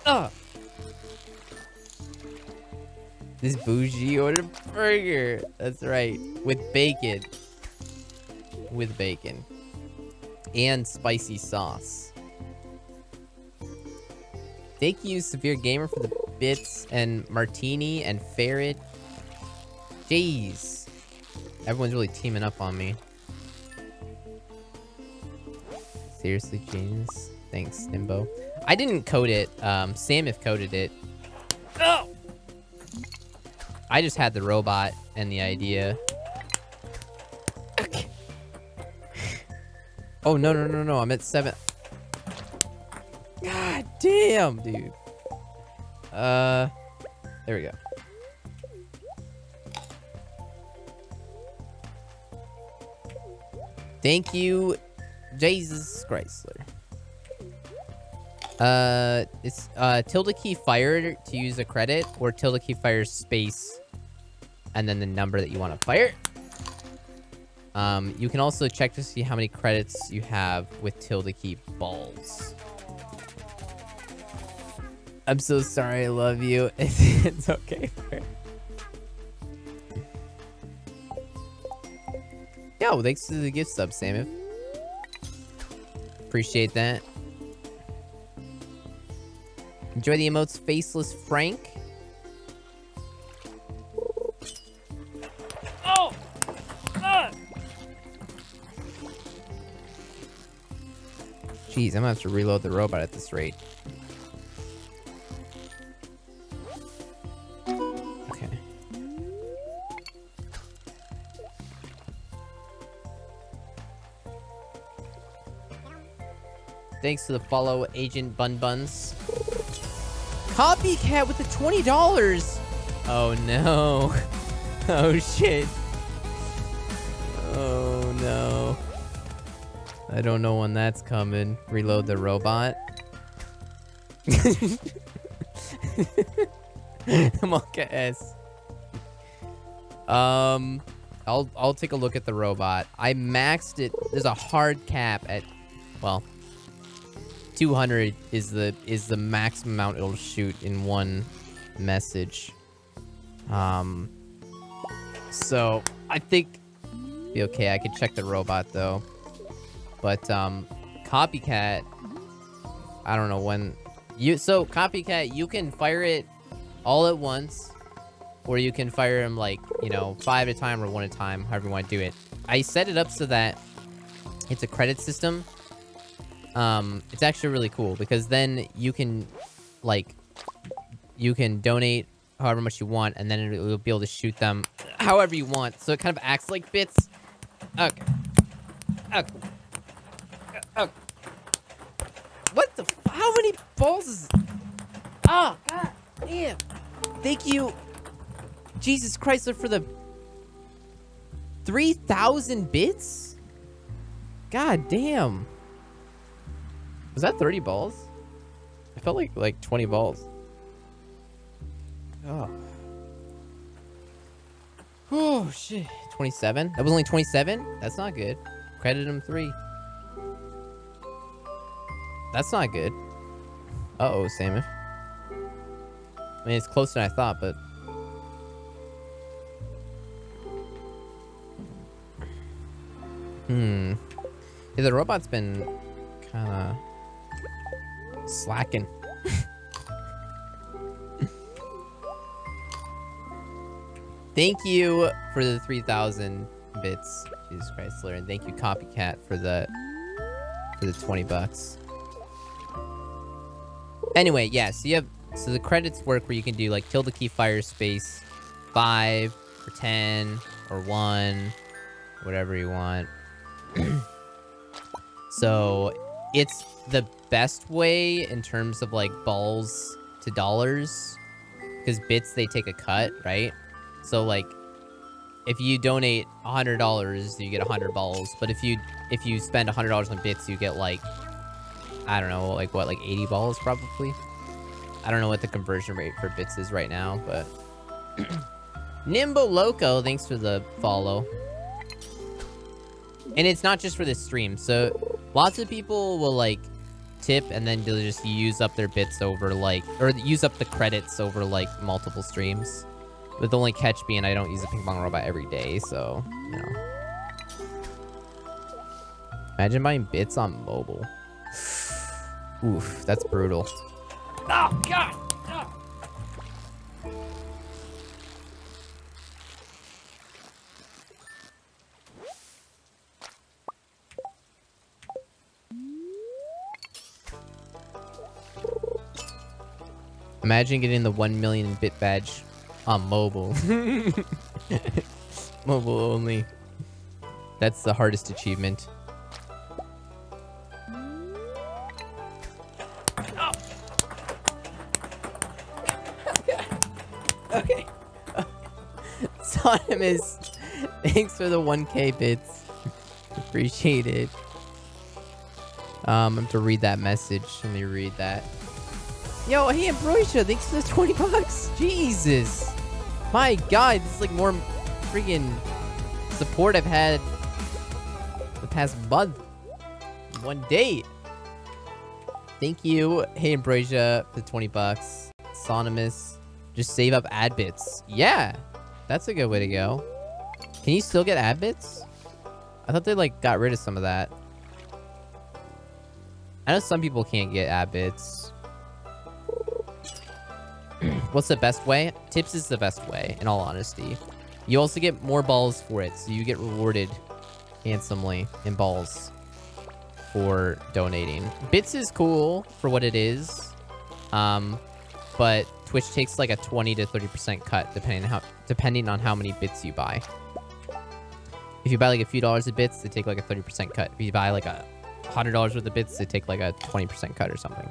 Ah! This bougie ordered burger. That's right. With bacon. With bacon. And spicy sauce. Thank you, Severe Gamer, for the bits and martini and ferret. Jeez. Everyone's really teaming up on me. Seriously, James. Thanks, Nimbo. I didn't code it. Um, Samif coded it. Oh! I just had the robot and the idea. Okay. Oh, no, no, no, no. I'm at seven. God damn, dude. Uh, there we go. Thank you, Jesus Chrysler. Uh, it's, uh, tilde key fire to use a credit, or tilde key fire space. And then the number that you want to fire. Um, you can also check to see how many credits you have with tilde key balls. I'm so sorry, I love you. It's, it's okay. Yo, thanks to the gift sub, Samif. Appreciate that. Enjoy the emotes, Faceless Frank. Oh! Jeez, I'm gonna have to reload the robot at this rate. Okay. Thanks to the follow, Agent Bun Buns. Copycat with the twenty dollars! Oh no. Oh shit. Oh no. I don't know when that's coming. Reload the robot. I'm on S. Um, I'll I'll take a look at the robot. I maxed it. There's a hard cap at, well, two hundred is the is the maximum amount it'll shoot in one message. Um, so I think it'll be okay. I could check the robot though. But um, Copycat, I don't know when you. So Copycat, you can fire it all at once, or you can fire him like you know five at a time or one at a time, however you want to do it. I set it up so that it's a credit system. Um, it's actually really cool because then you can like you can donate however much you want, and then it will be able to shoot them however you want. So it kind of acts like bits. Okay. Okay. Oh. What the f- How many balls is- Ah! Oh, God damn! Thank you, Jesus Chrysler, for the three thousand bits? God damn. Was that thirty balls? I felt like, like, twenty balls. Oh. Oh, shit. twenty-seven? That was only twenty-seven? That's not good. Credit him three. That's not good. Uh-oh, Samus. I mean, it's closer than I thought, but... Hmm. Yeah, the robot's been... kinda... slacking. Thank you for the three thousand bits, Jesus Chrysler, and thank you, Copycat, for the... for the twenty bucks. Anyway, yeah, so you have, so the credits work where you can do like tilde key fire space five or ten or one, whatever you want. So it's the best way in terms of like balls to dollars, because bits, they take a cut, right? So like if you donate a hundred dollars, you get a hundred balls. But if you, if you spend a hundred dollars on bits, you get like, I don't know, like what, like eighty balls probably? I don't know what the conversion rate for bits is right now, but... Nimbo Loco, thanks for the follow. And it's not just for this stream, so lots of people will like tip and then they'll just use up their bits over like, or use up the credits over like multiple streams. With the only catch being I don't use a ping pong robot every day, so, you know. Imagine buying bits on mobile. Oof, that's brutal. Oh, God! Oh. Imagine getting the one million bit badge on mobile. Mobile only. That's the hardest achievement. Okay. Sonomus, thanks for the one K bits. Appreciate it. Um, I have to read that message. Let me read that. Yo, hey Ambrosia, thanks for the twenty bucks. Jesus. My God, this is like more freaking support I've had the past month. One day. Thank you, hey Ambrosia, for the twenty bucks. Sonomus. Just save up ad bits. Yeah, that's a good way to go. Can you still get ad bits? I thought they like got rid of some of that. I know some people can't get ad bits. What's the best way? Tips is the best way, in all honesty. You also get more balls for it, so you get rewarded handsomely in balls. for donating. Bits is cool for what it is, um, but Twitch takes like a twenty to thirty percent cut depending on how depending on how many bits you buy. If you buy like a few dollars of bits, they take like a thirty percent cut. If you buy like a hundred dollars worth of bits, they take like a twenty percent cut or something.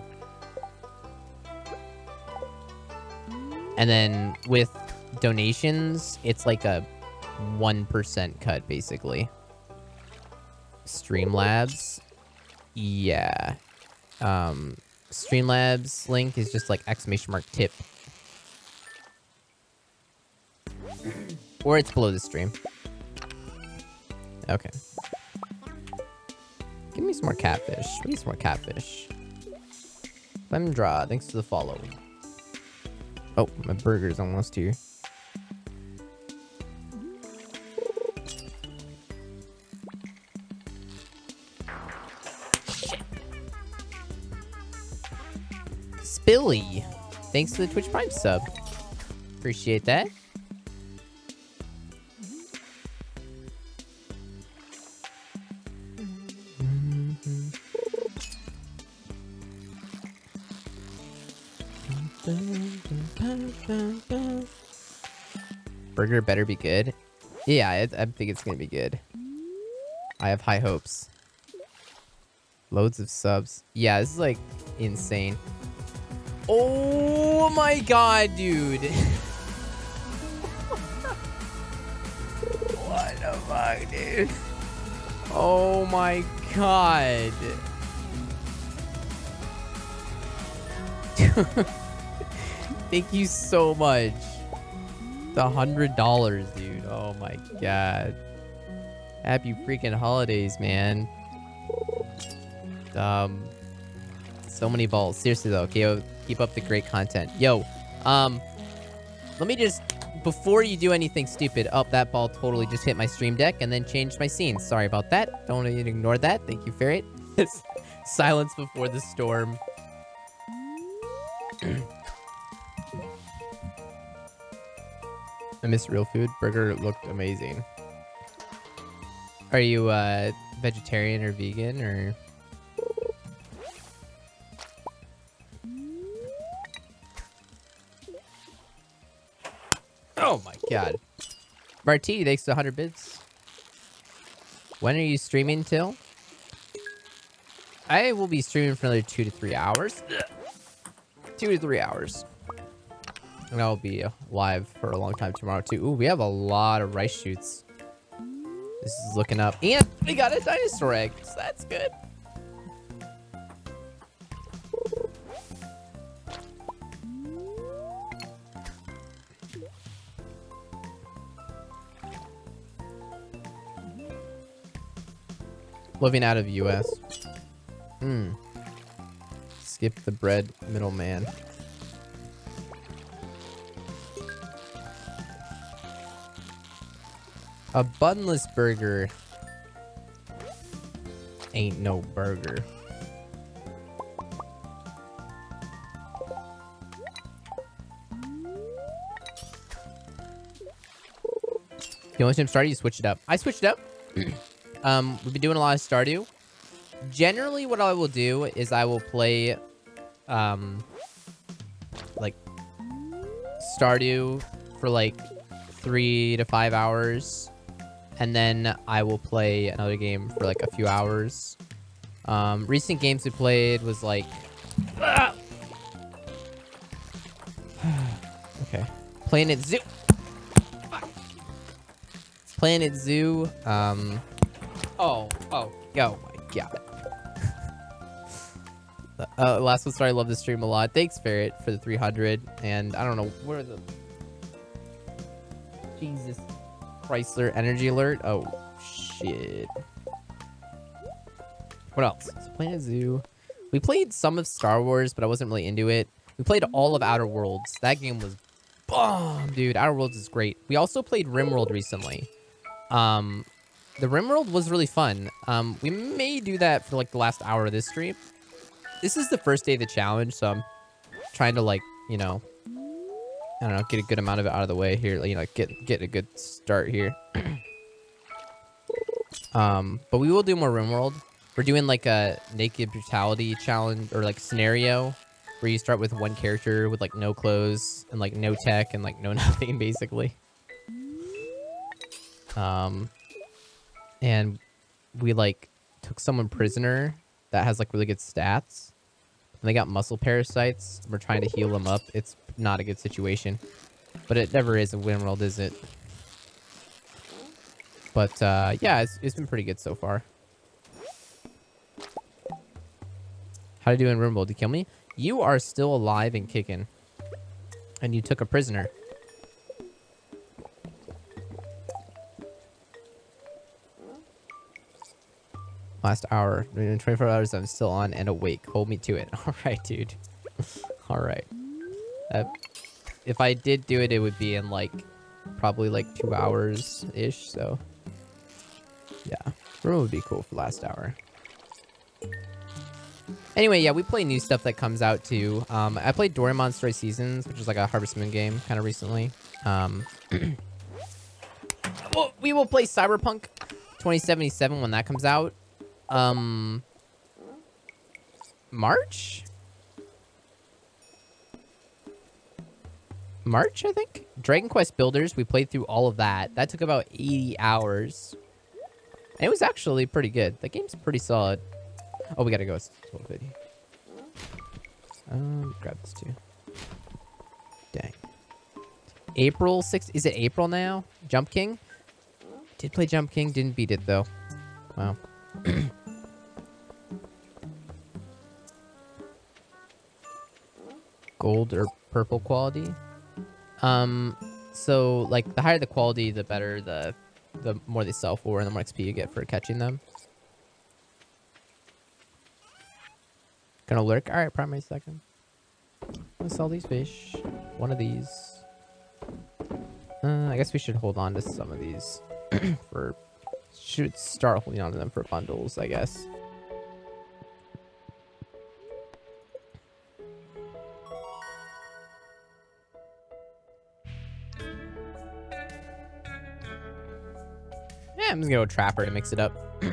And then with donations, it's like a one percent cut, basically. Streamlabs. Yeah. Um, Streamlabs link is just like exclamation mark tip. Or it's below the stream. Okay. Give me some more catfish. We need some more catfish. Lemon draw. Thanks to the follow. Oh, my burger's almost here. Spilly. Thanks to the Twitch Prime sub. Appreciate that. Burger better be good. Yeah, I, I think it's gonna be good. I have high hopes. Loads of subs. Yeah, this is like insane. Oh my god, dude. What the fuck, dude? Oh my god. Thank you so much. The hundred dollars, dude. Oh my god. Happy freaking holidays, man. Um, so many balls. Seriously though, K O, keep up the great content. Yo, um, let me just, before you do anything stupid, oh, that ball totally just hit my stream deck and then changed my scene. Sorry about that. Don't ignore that. Thank you, Ferret. Silence before the storm. I miss real food. Burger looked amazing. Are you uh, vegetarian or vegan or? Oh my god. Marty, thanks to one hundred bits. When are you streaming till? I will be streaming for another two to three hours. Two to three hours. And I'll be live for a long time tomorrow, too. Ooh, we have a lot of rice shoots. This is looking up. And we got a dinosaur egg, so that's good. Living out of U S. Hmm. Skip the bread, middleman. A bunless burger ain't no burger. The only time Stardew, you switch it up. I switched it up. um, we've been doing a lot of Stardew. Generally, what I will do is I will play, um, like Stardew for like three to five hours. And then I will play another game for like a few hours. Um, recent games we played was like... Ah! Okay. Planet Zoo. Fuck. Planet Zoo. Um, oh, oh, oh my god. uh, last one, sorry, I love this stream a lot. Thanks, Ferret, for the three hundred. And I don't know, where are the... Jesus. Chrysler Energy Alert. Oh, shit. What else? So Planet Zoo. We played some of Star Wars, but I wasn't really into it. We played all of Outer Worlds. That game was bomb, dude. Outer Worlds is great. We also played RimWorld recently. Um, the RimWorld was really fun. Um, we may do that for like the last hour of this stream. This is the first day of the challenge, so I'm trying to like, you know, I don't know, get a good amount of it out of the way here, you know, get get a good start here. um, but we will do more RimWorld. We're doing like a naked brutality challenge or like scenario where you start with one character with like no clothes and like no tech and like no nothing basically. Um, and we like took someone prisoner that has like really good stats. And they got muscle parasites. We're trying to heal them up. It's not a good situation, but it never is in RimWorld, is it? But uh, yeah, it's, it's been pretty good so far. How do you do in RimWorld? Did you kill me? You are still alive and kicking, and you took a prisoner. Last hour. In twenty-four hours, I'm still on and awake. Hold me to it. All right, dude. All right. Uh, if I did do it, it would be in, like, probably, like, two hours-ish, so... yeah. Room would be cool for last hour. Anyway, yeah, we play new stuff that comes out, too. Um, I played Doraemon Story Seasons, which is, like, a Harvest Moon game kind of recently. Um, well, we will play Cyberpunk twenty seventy-seven when that comes out. Um, March? March, I think? Dragon Quest Builders, we played through all of that. That took about eighty hours. And it was actually pretty good. That game's pretty solid. Oh, we gotta go. It's twelve fifty. Um, grab this too. Dang. April sixth? Is it April now? Jump King? Did play Jump King, didn't beat it though. Wow. Gold or purple quality. Um, so like the higher the quality, the better the the more they sell for, and the more X P you get for catching them. Gonna lurk. All right, primary second. I'm gonna sell these fish. One of these. Uh, I guess we should hold on to some of these for. Should start holding on to them for bundles, I guess. Yeah, I'm just gonna go Trapper and mix it up. Oh.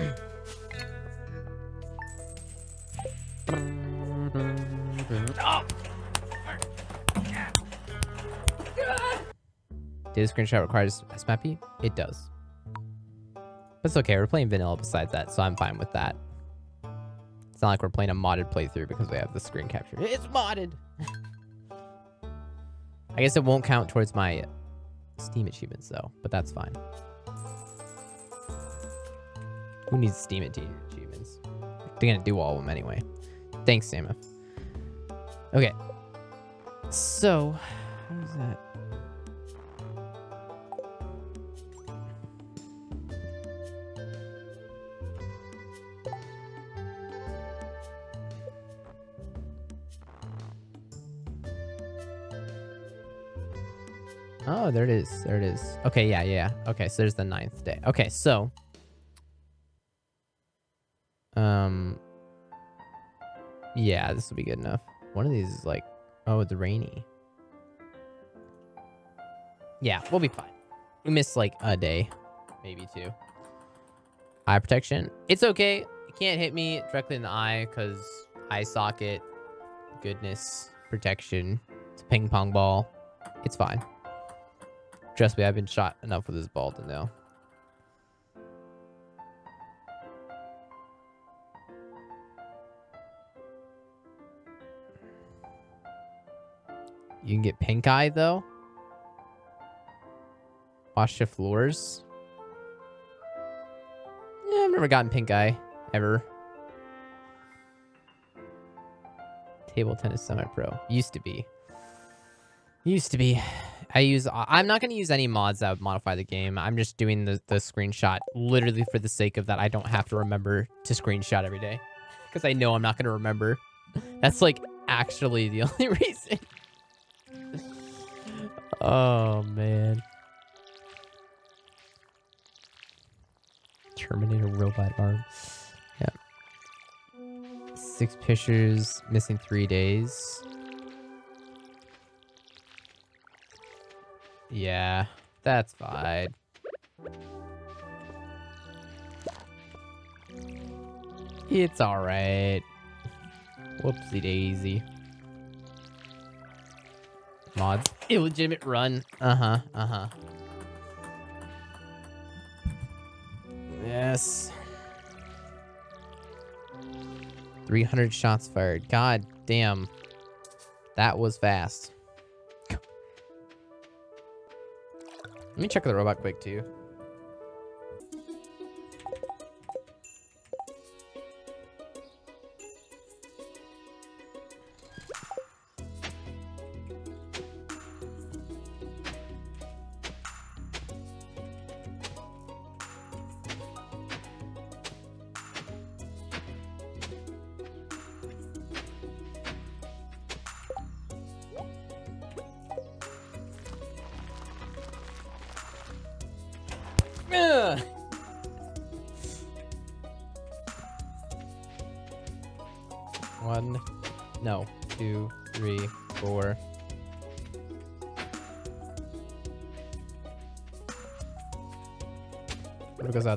Did a screenshot require S M A P I? It does. That's okay, we're playing vanilla besides that, so I'm fine with that. It's not like we're playing a modded playthrough because we have the screen capture. It's modded! I guess it won't count towards my Steam achievements, though, but that's fine. Who needs Steam achievements? They're gonna do all of them anyway. Thanks, Sama. Okay. So, what is that? Oh, there it is. There it is. Okay, yeah, yeah. Okay, so there's the ninth day. Okay, so... Um... yeah, this will be good enough. One of these is like... oh, it's rainy. Yeah, we'll be fine. We missed like a day. Maybe two. Eye protection. It's okay. You can't hit me directly in the eye because eye socket. Goodness. Protection. It's a ping pong ball. It's fine. Trust me, I've been shot enough with this ball to know. You can get pink eye, though. Wash your floors. Yeah, I've never gotten pink eye. Ever. Table tennis semi-pro. Used to be. Used to be. I use. I'm not going to use any mods that would modify the game. I'm just doing the, the screenshot literally for the sake of that. I don't have to remember to screenshot every day because I know I'm not going to remember. That's like actually the only reason. Oh, man. Terminator robot arm. Yeah. Six pictures, missing three days. Yeah, that's fine. It's all right. Whoopsie daisy. Mods. Illegitimate run. Uh-huh. Uh-huh. Yes. three hundred shots fired. God damn. That was fast. Let me check the robot quick too.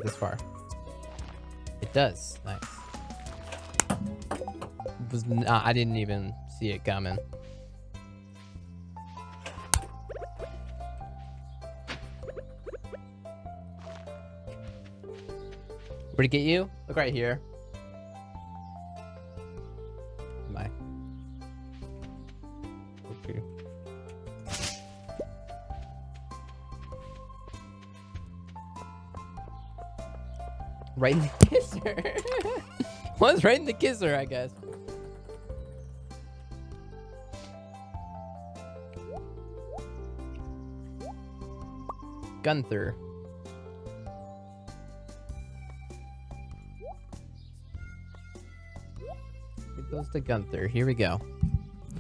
This far. It does. Nice. It was not, I didn't even see it coming. Where'd it get you? Look right here. My. Okay. Right in the kisser. One's right in the kisser, I guess. Gunther. It goes to Gunther. Here we go. Oh.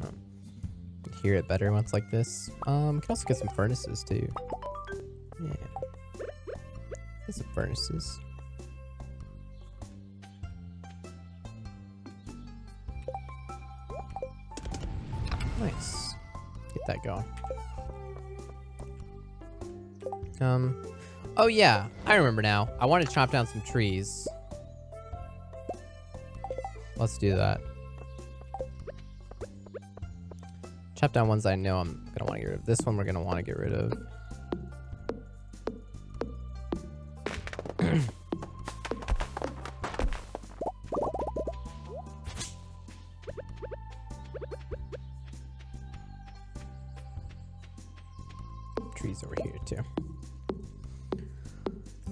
I can hear it better once like this. Um, can also get some furnaces too. Yeah. Get some furnaces. Nice. Get that going. Um, oh yeah, I remember now. I want to chop down some trees. Let's do that. Chop down ones I know I'm going to want to get rid of. This one we're going to want to get rid of.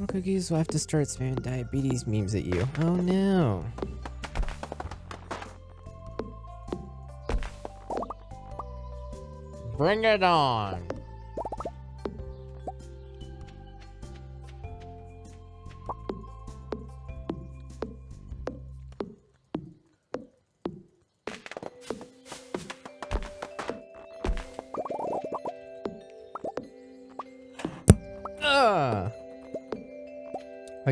Cookies will have to start spamming diabetes memes at you. Oh no. Bring it on.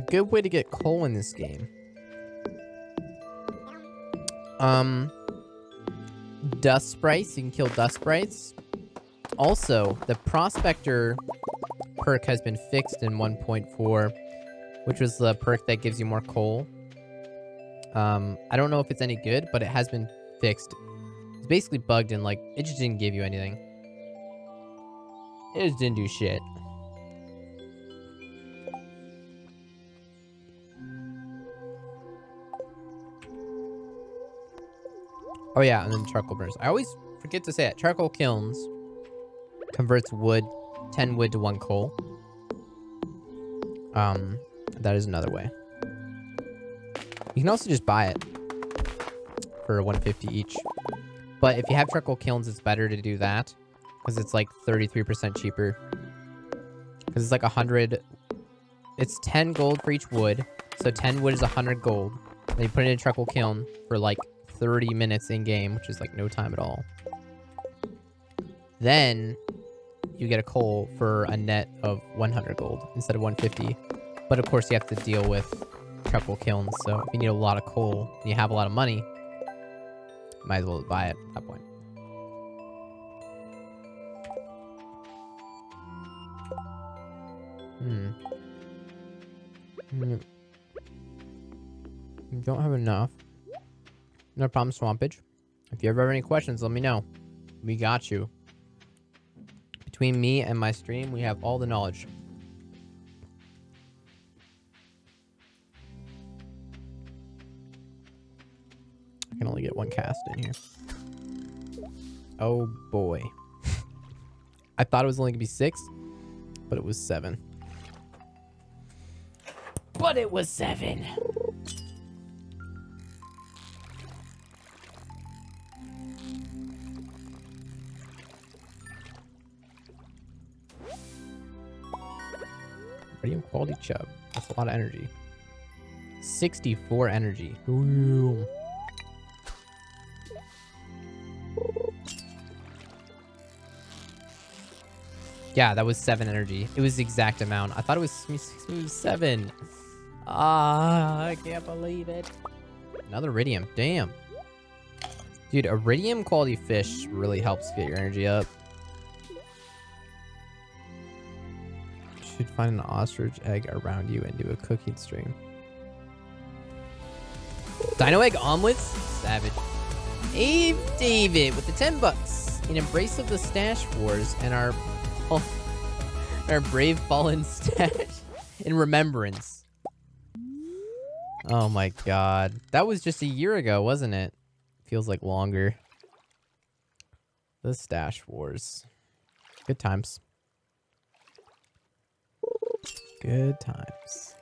Good way to get coal in this game. Um, dust sprites. You can kill dust sprites. Also, the prospector perk has been fixed in one point four, which was the perk that gives you more coal. Um, I don't know if it's any good, but it has been fixed. It's basically bugged and like it just didn't give you anything. It just didn't do shit. Oh yeah, and then charcoal burners. I always forget to say that. Charcoal kilns converts wood, ten wood to one coal. Um, that is another way. You can also just buy it for one fifty each. But if you have charcoal kilns, it's better to do that because it's like thirty-three percent cheaper. Because it's like one hundred. It's ten gold for each wood. So ten wood is one hundred gold. Then you put it in a charcoal kiln for like thirty minutes in game, which is like no time at all. Then you get a coal for a net of one hundred gold instead of one fifty. But of course you have to deal with charcoal kilns. So if you need a lot of coal and you have a lot of money, might as well buy it at that point. Hmm. Hmm. We don't have enough. No problem, Swampage. If you ever have any questions, let me know. We got you. Between me and my stream, we have all the knowledge. I can only get one cast in here. Oh boy. I thought it was only gonna be six, but it was seven. But it was seven. Radium quality chub. That's a lot of energy. sixty-four energy. Ooh. Yeah, that was seven energy. It was the exact amount. I thought it was, it was seven. Ah, I can't believe it. Another iridium. Damn. Dude, iridium quality fish really helps get your energy up. Should find an ostrich egg around you and do a cooking stream. Dino egg omelets? Savage. Eve David with the ten bucks. In embrace of the stash wars and our, oh, our brave fallen stash in remembrance. Oh my god. That was just a year ago, wasn't it? Feels like longer. The Stash Wars. Good times. Good times.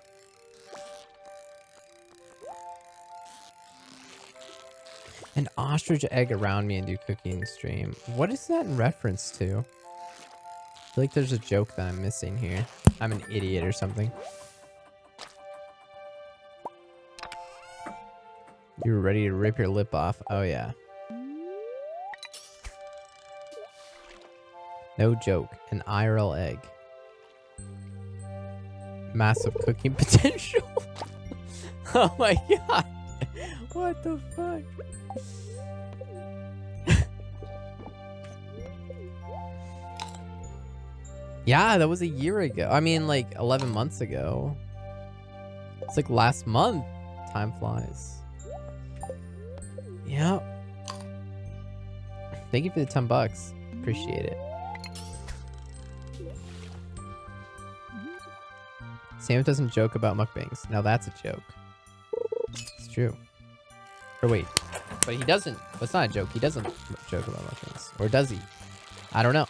An ostrich egg around me and do cooking stream. What is that in reference to? I feel like there's a joke that I'm missing here. I'm an idiot or something. You're ready to rip your lip off. Oh, yeah. No joke. An I R L egg. Massive cooking potential. Oh, my God. What the fuck? Yeah, that was a year ago. I mean, like, eleven months ago. It's like last month. Time flies. Yeah. Thank you for the ten bucks. Appreciate it. Sam doesn't joke about mukbangs. Now that's a joke. It's true. Or wait. But he doesn't. Well, it's not a joke. He doesn't joke about mukbangs. Or does he? I don't know.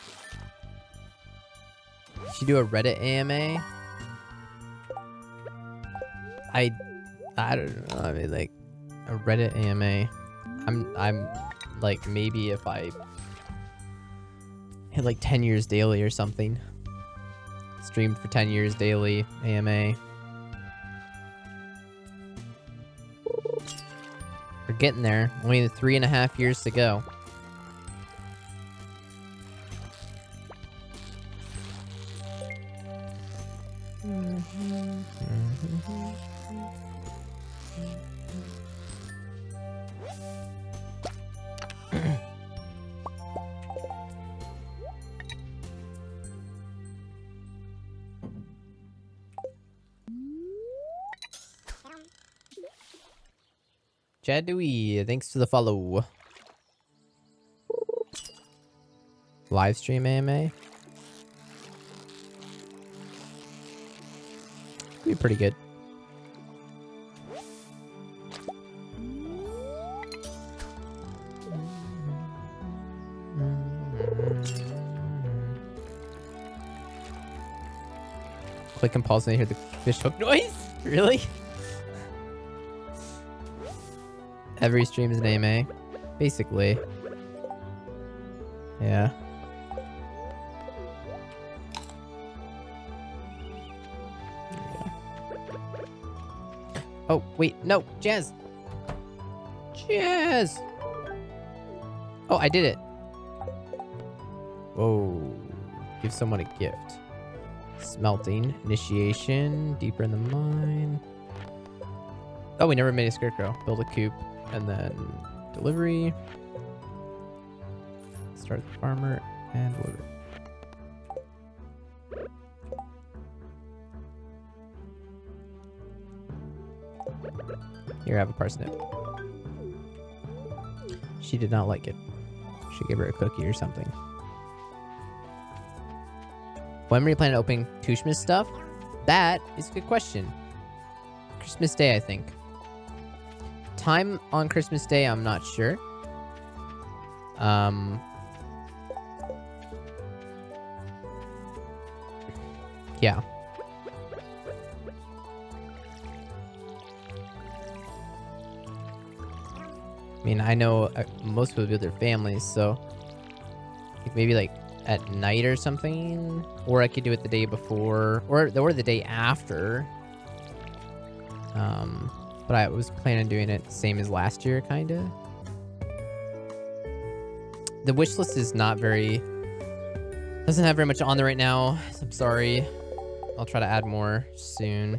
Should you do a Reddit A M A? I... I don't know. I mean, like... A Reddit A M A... I'm, I'm, like, maybe if I hit, like, ten years daily or something. Streamed for ten years daily, A M A. We're getting there. Only three and a half years to go. Chadui, thanks for the follow. Livestream A M A? Be pretty good. Click and pause and I hear the fish hook noise? Really? Every stream is an A M A, basically. Yeah. Oh, wait, no, Jazz! Jazz! Oh, I did it. Whoa. Give someone a gift. Smelting, initiation, deeper in the mine. Oh, we never made a scarecrow. Build a coop. And then delivery. Start the farmer and deliver. Here, have a parsnip. She did not like it. She gave her a cookie or something. When were you planning on opening Tushmas stuff? That is a good question. Christmas Day, I think. Time on Christmas Day, I'm not sure. Um... Yeah. I mean, I know most people build their families, so... Maybe, like, at night or something? Or I could do it the day before, or, or the day after. Um, but I was planning on doing it same as last year, kinda. The wish list is not very... Doesn't have very much on there right now. I'm sorry. I'll try to add more soon.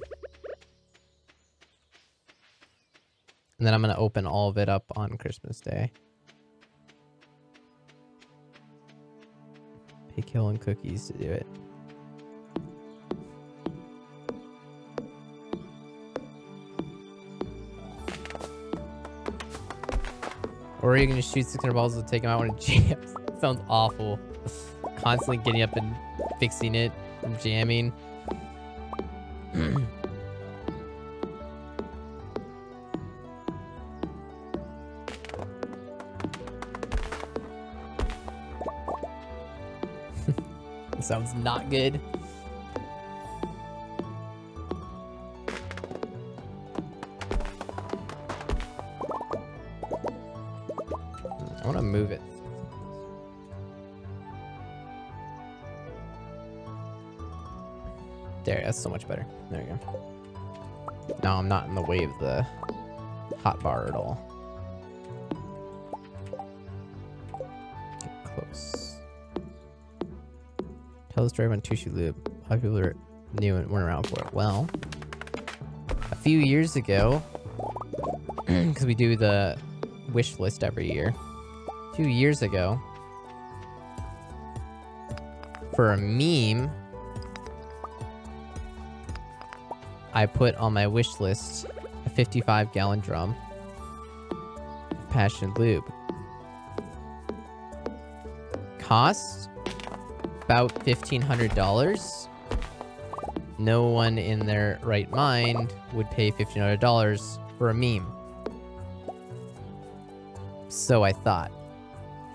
And then I'm going to open all of it up on Christmas Day. Pig hill and cookies to do it. Or are you going to shoot six hundred balls to take them out when it jams? Sounds awful. Constantly getting up and fixing it and jamming. Sounds not good. I want to move it. There, that's so much better. There you go. Now I'm not in the way of the hot bar at all. Get close. Tell the story about Tushy Lube. A lot of people are new and weren't around for it. Well, a few years ago, because we do the wish list every year, a few years ago, for a meme, I put on my wish list a fifty-five gallon drum of Passion Lube. Cost? About fifteen hundred dollars. No one in their right mind would pay fifteen hundred dollars for a meme. So I thought.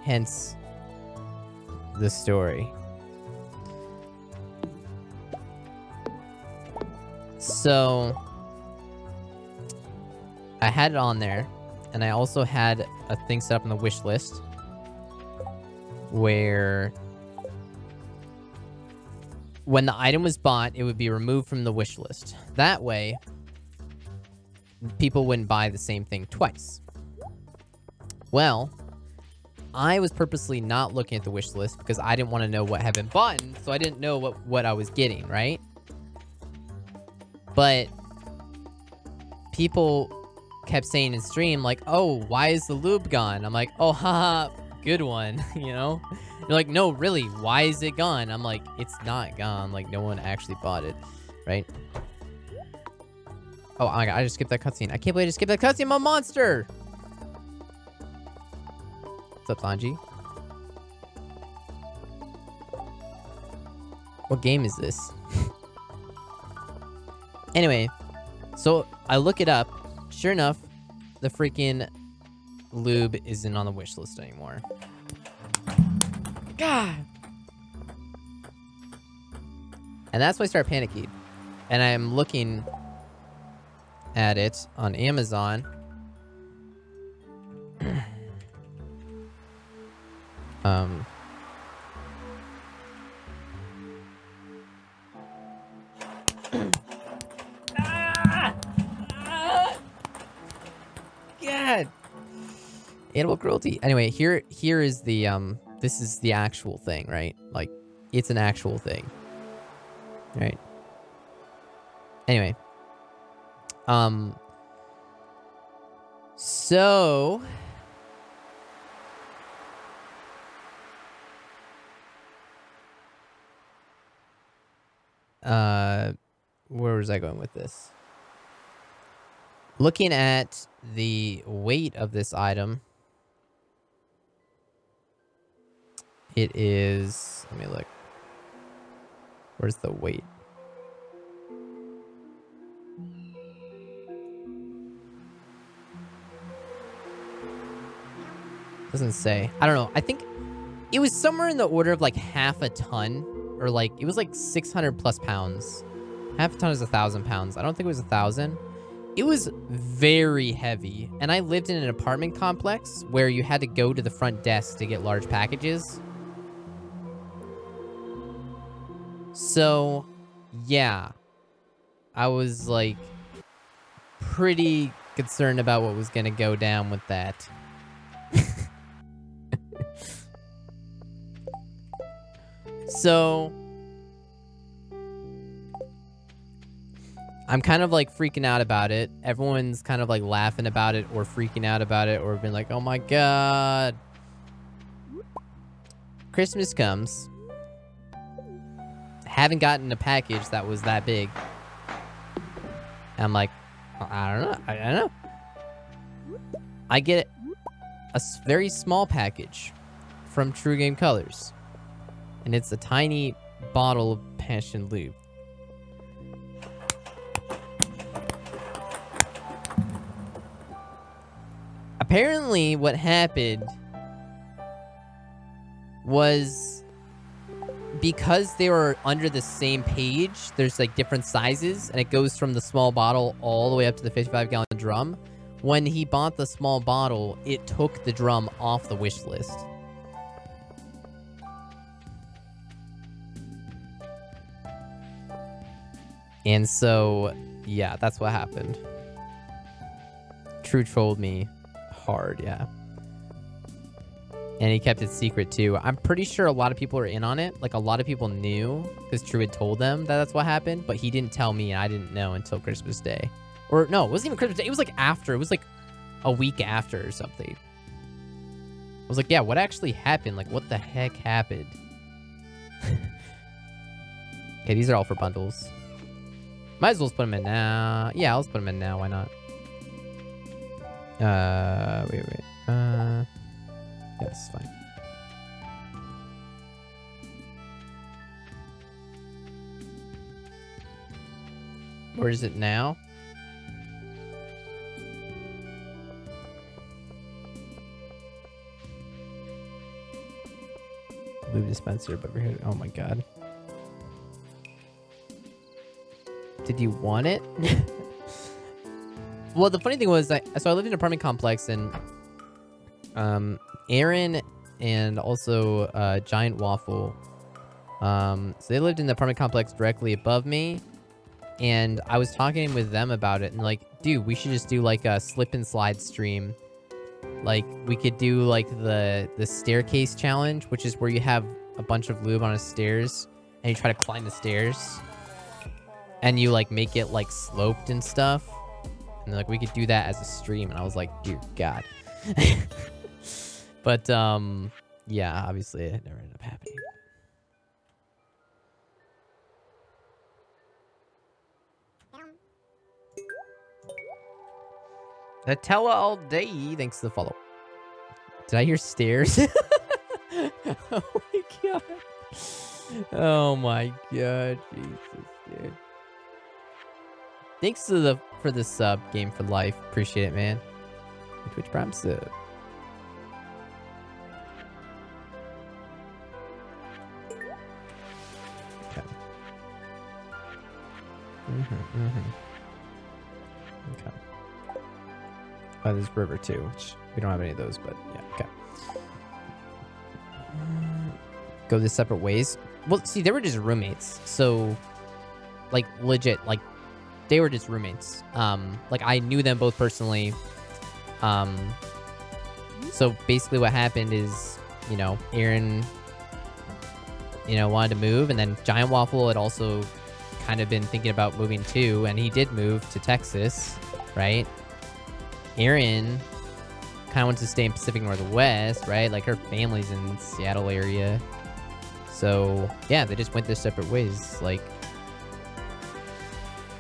Hence the story. So I had it on there, and I also had a thing set up on the wish list where when the item was bought, it would be removed from the wish list. That way, people wouldn't buy the same thing twice. Well, I was purposely not looking at the wish list because I didn't want to know what had been bought, so I didn't know what, what I was getting, right? But people kept saying in stream, like, oh, why is the lube gone? I'm like, oh, haha, good one, you know? You're like, no, really, why is it gone? I'm like, it's not gone. Like, no one actually bought it, right? Oh, my God, I just skipped that cutscene. I can't believe I just skipped that cutscene. I'm a monster! What's up, Sanji? What game is this? Anyway, so I look it up. Sure enough, the freaking lube isn't on the wish list anymore. God. And that's why I start panicking. And I'm looking at it on Amazon. um. ah! Ah! God. Animal cruelty. Anyway, here here is the um. This is the actual thing, right? Like, it's an actual thing, right? Anyway. Um. So. Uh, where was I going with this? Looking at the weight of this item, it is, let me look. Where's the weight? Doesn't say. I don't know. I think it was somewhere in the order of like half a ton, or like, it was like six hundred plus pounds. Half a ton is a thousand pounds. I don't think it was a thousand. It was very heavy. And I lived in an apartment complex where you had to go to the front desk to get large packages. So, yeah. I was like pretty concerned about what was going to go down with that. So, I'm kind of like freaking out about it. Everyone's kind of like laughing about it or freaking out about it or being like, oh my God. Christmas comes. Haven't gotten a package that was that big. And I'm like, I don't know. I don't know. I get a very small package from True Game Colors. And it's a tiny bottle of Passion Lube. Apparently, what happened was because they were under the same page, there's like different sizes, and it goes from the small bottle all the way up to the fifty-five gallon drum. When he bought the small bottle, it took the drum off the wish list. And so, yeah, that's what happened. True trolled me hard, yeah. And he kept it secret, too. I'm pretty sure a lot of people are in on it. Like, a lot of people knew, because True had told them that that's what happened, but he didn't tell me, and I didn't know until Christmas Day. Or, no, it wasn't even Christmas Day. It was, like, after. It was, like, a week after or something. I was like, yeah, what actually happened? Like, what the heck happened? Okay, these are all for bundles. Might as well just put them in now. Yeah, I'll just put them in now. Why not? Uh, wait, wait. Uh, yes, fine. Where is it now? Lube dispenser, but we're here. Oh my God. Did you want it? Well, the funny thing was, I, so I lived in an apartment complex, and um, Aaron and also uh, Giant Waffle, um, so they lived in the apartment complex directly above me, and I was talking with them about it, and like, dude, we should just do like a slip and slide stream. Like, we could do like the, the staircase challenge, which is where you have a bunch of lube on a stairs, and you try to climb the stairs. And you like make it like sloped and stuff. And like we could do that as a stream. And I was like, dear God. But um, yeah, obviously it never ended up happening. Nutella all day. Thanks to the follow. Did I hear stairs? Oh my God. Oh my God. Jesus, dude. Thanks to the for the sub, Game for Life. Appreciate it, man. The Twitch Prime sub. Okay. Mm-hmm, mm-hmm. Okay. Oh, there's River too, which we don't have any of those, but yeah, okay. Go the separate ways. Well, see, they were just roommates, so like legit, like they were just roommates. Um, like, I knew them both personally. Um, so basically what happened is, you know, Aaron, you know, wanted to move. And then Giant Waffle had also kind of been thinking about moving too. And he did move to Texas, right? Aaron kind of wants to stay in Pacific Northwest, right? Like, her family's in Seattle area. So, yeah, they just went their separate ways. Like,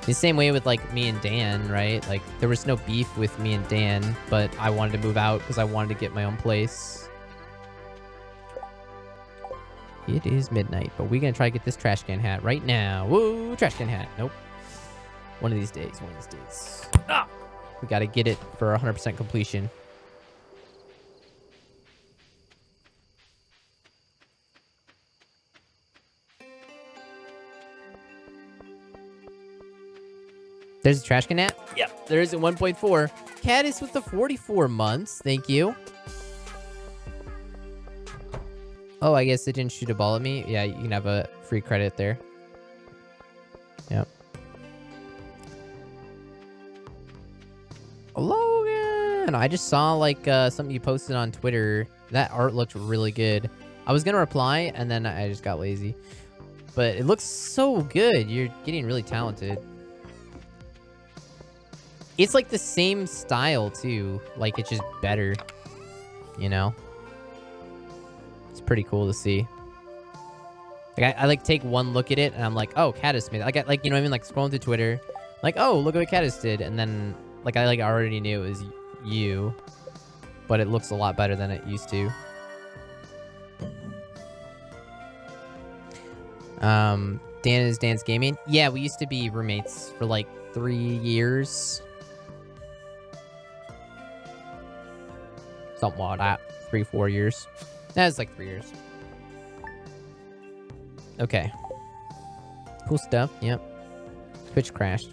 The same way with like me and Dan, right? Like there was no beef with me and Dan, but I wanted to move out because I wanted to get my own place. It is midnight, but we're gonna try to get this trash can hat right now. Woo, trash can hat. Nope. One of these days, one of these days. Ah! We gotta get it for one hundred percent completion. There's a trash can hat? Yep, there is at one point four. Caddis with the forty-four months. Thank you. Oh, I guess it didn't shoot a ball at me. Yeah, you can have a free credit there. Yep. Logan! I just saw like uh, something you posted on Twitter. That art looked really good. I was gonna reply and then I just got lazy. But it looks so good. You're getting really talented. It's like the same style too. Like it's just better, you know? It's pretty cool to see. Like I, I like take one look at it and I'm like, oh, Caddis made it. I got like, you know what I mean? Like scrolling through Twitter, like, oh, look at what Caddis did. And then like, I like already knew it was you, but it looks a lot better than it used to. Um, Dan is Dan's Gaming. Yeah, we used to be roommates for like three years. Something like that. Three, four years. That's like three years. Okay. Cool stuff. Yep. Twitch crashed.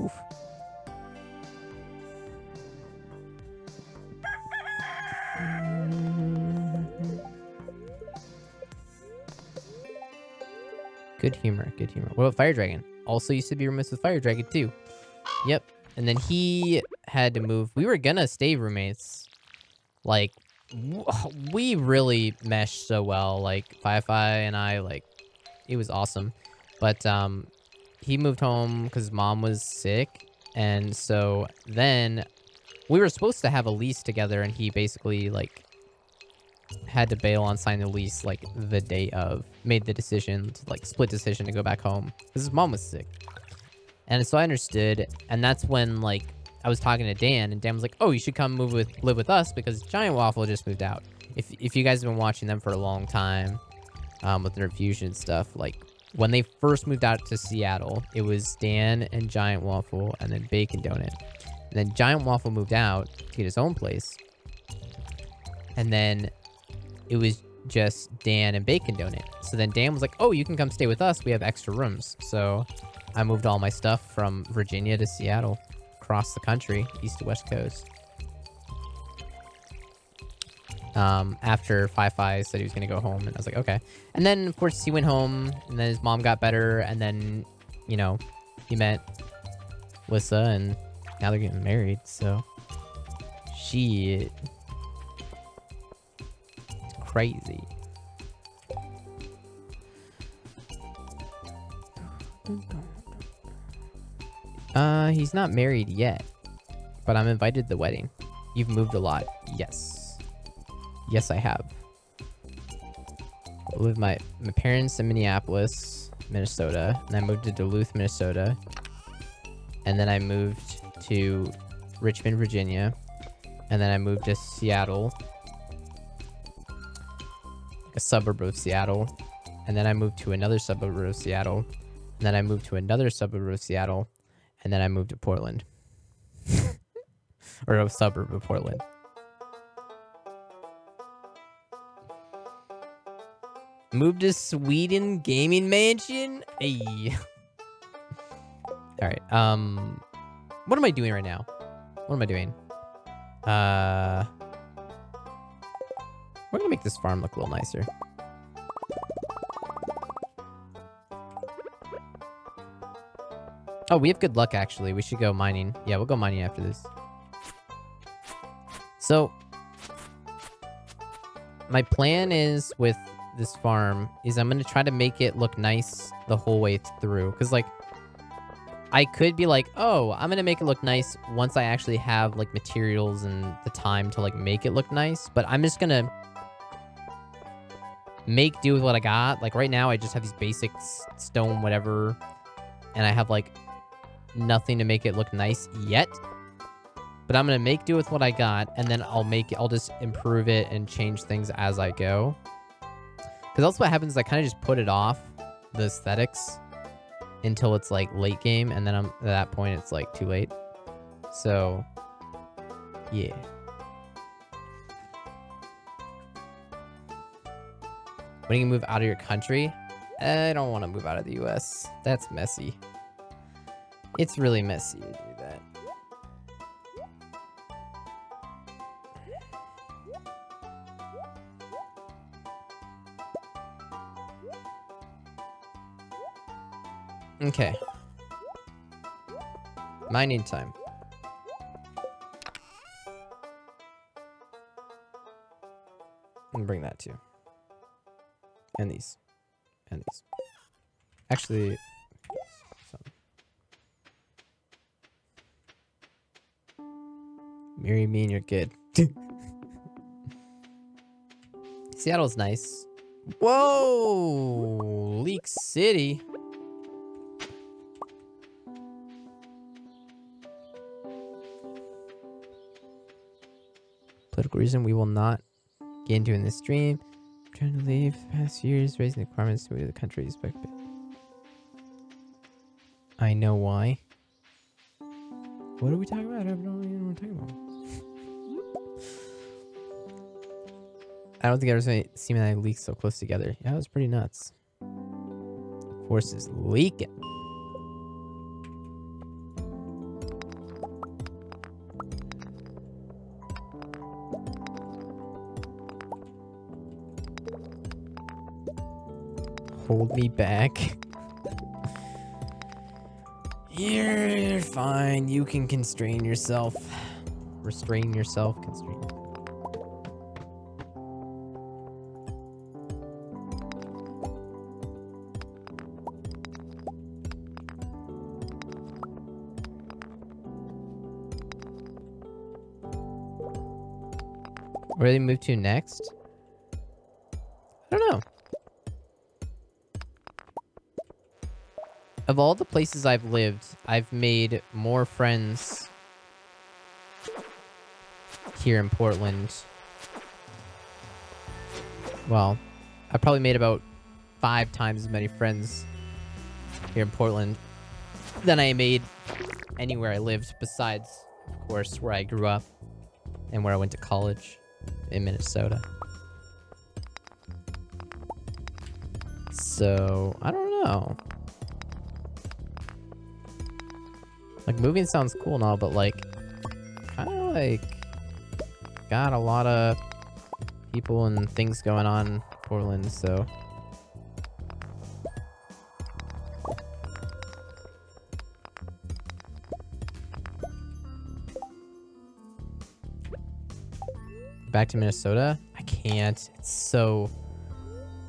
Oof. Good humor. Good humor. What about Fire Dragon? Also used to be roommates with Fire Dragon too. Yep. And then he had to move. We were gonna stay roommates. Like, we really meshed so well. Like, Firefly and I, like, it was awesome. But, um, he moved home because mom was sick. And so then we were supposed to have a lease together. And he basically, like, had to bail on signing the lease, like, the day of. Made the decision, to, like, split decision to go back home. Because his mom was sick. And so I understood. And that's when, like, I was talking to Dan, and Dan was like, oh, you should come move with, live with us because Giant Waffle just moved out. If, if you guys have been watching them for a long time, um, with their fusion stuff, like, when they first moved out to Seattle, it was Dan and Giant Waffle and then Bacon Donut. And then Giant Waffle moved out to get his own place. And then it was just Dan and Bacon Donut. So then Dan was like, oh, you can come stay with us. We have extra rooms. So I moved all my stuff from Virginia to Seattle. Across the country, east to west coast. Um, after Fi-Fi said he was gonna go home, and I was like, okay. And then, of course, he went home, and then his mom got better, and then, you know, he met Lissa, and now they're getting married, so... Shit. It's crazy. Uh, he's not married yet, but I'm invited to the wedding. You've moved a lot. Yes. Yes, I have. I live with my, my parents in Minneapolis, Minnesota, and I moved to Duluth, Minnesota. And then I moved to Richmond, Virginia. And then I moved to Seattle, a suburb of Seattle. And then I moved to another suburb of Seattle. And then I moved to another suburb of Seattle. And then I moved to Portland. Or a suburb of Portland. Moved to Sweden Gaming Mansion? Ayy. Alright, um... what am I doing right now? What am I doing? Uh... We're gonna make this farm look a little nicer. Oh, we have good luck, actually. We should go mining. Yeah, we'll go mining after this. So, my plan is with this farm is I'm going to try to make it look nice the whole way through. Because, like, I could be like, oh, I'm going to make it look nice once I actually have, like, materials and the time to, like, make it look nice. But I'm just going to make do with what I got. Like, right now, I just have these basic stone whatever... and I have like nothing to make it look nice yet. But I'm gonna make do with what I got, and then I'll make it, I'll just improve it and change things as I go. Because that's what happens is I kind of just put it off, the aesthetics, until it's like late game, and then I'm, at that point it's like too late. So, yeah. When you move out of your country? I don't want to move out of the U S. That's messy. It's really messy to do that. Okay. Mining time. I'm gonna bring that too. And these. And these. Actually, some. Marry me and you're good. Seattle's nice. Whoa! Leak City. Political reason we will not get into in this stream. I'm trying to leave the past years, raising the requirements to the countries back. I know why. What are we talking about? I have no idea what we're talking about. I don't think I've ever seen that leak so close together. Yeah, it was pretty nuts. Forces leaking. Hold me back. You're fine. You can constrain yourself. Restrain yourself. Constrain. Where do they move to next? I don't know. Of all the places I've lived, I've made more friends here in Portland. Well, I probably made about five times as many friends here in Portland than I made anywhere I lived, besides, of course, where I grew up and where I went to college in Minnesota. So, I don't know. Like, moving sounds cool and all, but, like, kind of, like, got a lot of people and things going on in Portland, so. Back to Minnesota? I can't. It's so...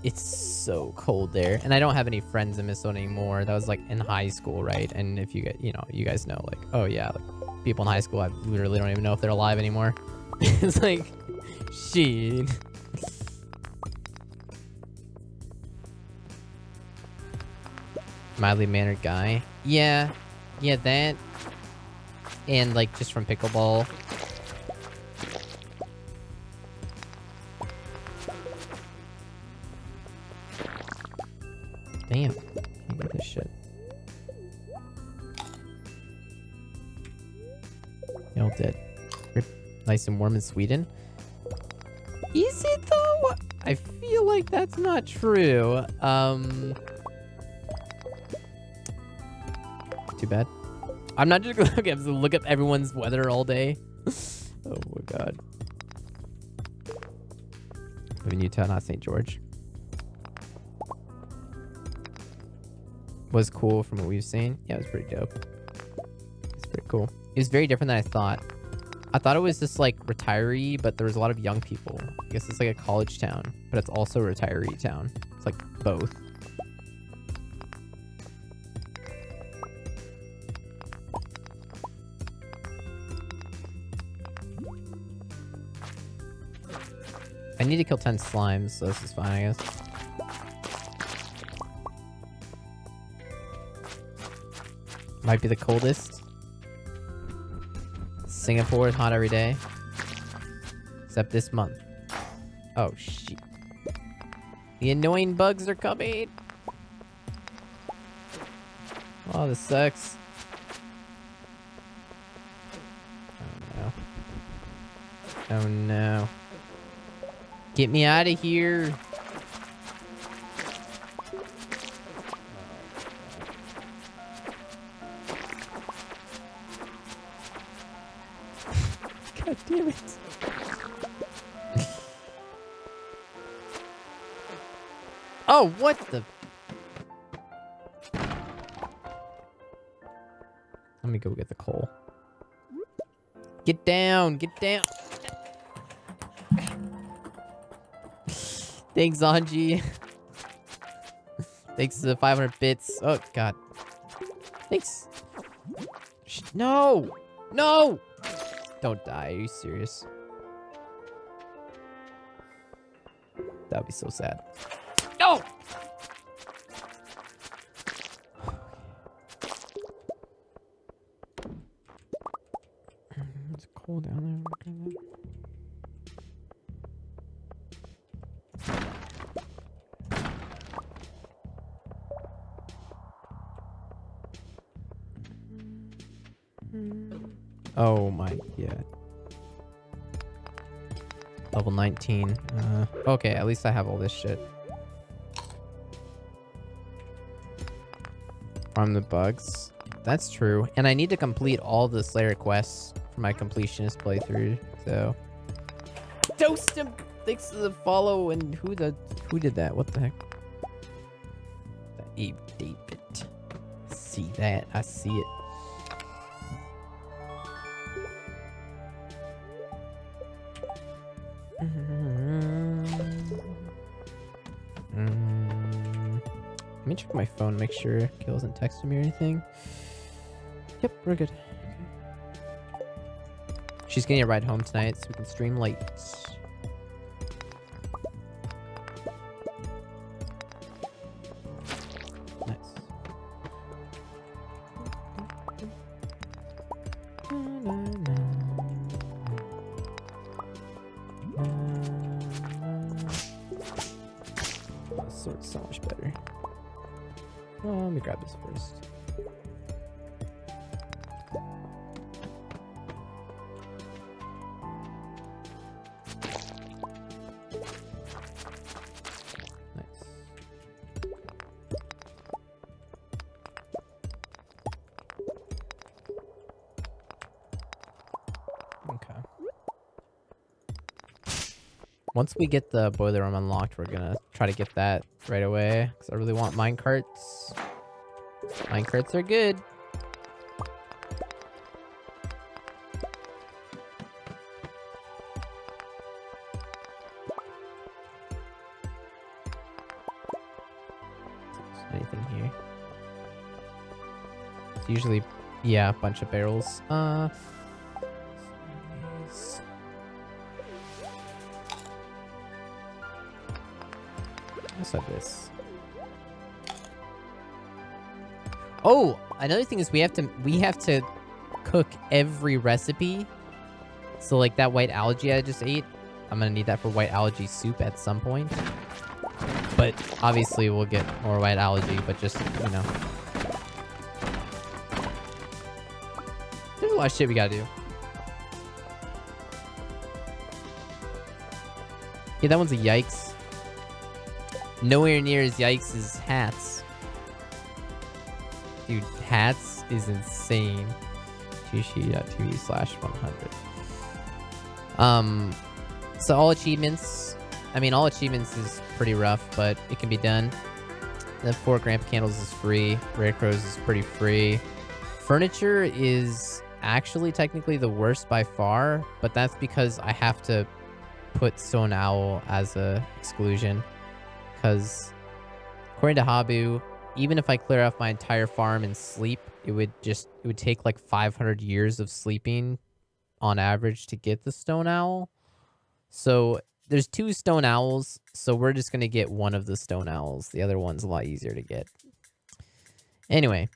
It's so cold there, and I don't have any friends in Minnesota anymore. That was like in high school, right? And if you get, you know, you guys know, like, oh yeah, like, people in high school, I literally don't even know if they're alive anymore. It's like, shit. Mildly mannered guy. Yeah, yeah, that, and like just from pickleball. Damn, I get this shit. Y'all did. Nice and warm in Sweden. Is it though? I feel like that's not true. Um, too bad. I'm not just gonna have to look up everyone's weather all day. Oh my god. Live in Utah, not Saint George. Was cool from what we've seen. Yeah, it was pretty dope. It's pretty cool. It was very different than I thought. I thought it was just like retiree, but there was a lot of young people. I guess it's like a college town, but it's also a retiree town. It's like both. I need to kill ten slimes, so this is fine, I guess. might be the coldest. Singapore is hot every day. Except this month. Oh, shit. The annoying bugs are coming! Oh, this sucks. Oh, no. Oh, no. Get me out of here! God damn it. Oh, what the? Let me go get the coal. Get down, get down. Thanks, Anji. Thanks to the five hundred bits. Oh, God. Thanks. No, no. Don't die, are you serious? That would be so sad. No! It's cold down there. Oh my, yeah. Level nineteen. Uh, okay, at least I have all this shit. Farm the bugs. That's true. And I need to complete all the Slayer quests for my completionist playthrough, so... Toast him! Thanks to the follow, and who the... Who did that? What the heck? Eve David. See that? I see it. Check my phone, make sure Kill isn't texting me or anything. Yep, we're good. She's getting a ride home tonight, so we can stream late. Nice. Oh, so it's so much better. Well, let me grab this first. Nice. Okay. Once we get the boiler room unlocked, we're gonna try to get that right away, because I really want minecarts. Minecarts are good. Anything here? It's usually, yeah, a bunch of barrels. Uh. Like this. Oh, another thing is we have to we have to cook every recipe. So like that white algae I just ate, I'm gonna need that for white algae soup at some point. But obviously we'll get more white algae, but just, you know, there's a lot of shit we gotta do. Yeah, that one's a yikes. Nowhere near as yikes as hats. Dude, hats is insane. T C dot T V slash one hundred. Um, so all achievements. I mean, all achievements is pretty rough, but it can be done. The four Gramp candles is free. Rare Crows is pretty free. Furniture is actually technically the worst by far, but that's because I have to put Stone Owl as a exclusion. Because according to Habu, even if I clear off my entire farm and sleep, it would just, it would take like five hundred years of sleeping on average to get the Stone Owl. So there's two Stone Owls, so we're just going to get one of the Stone Owls. The other one's a lot easier to get. Anyway,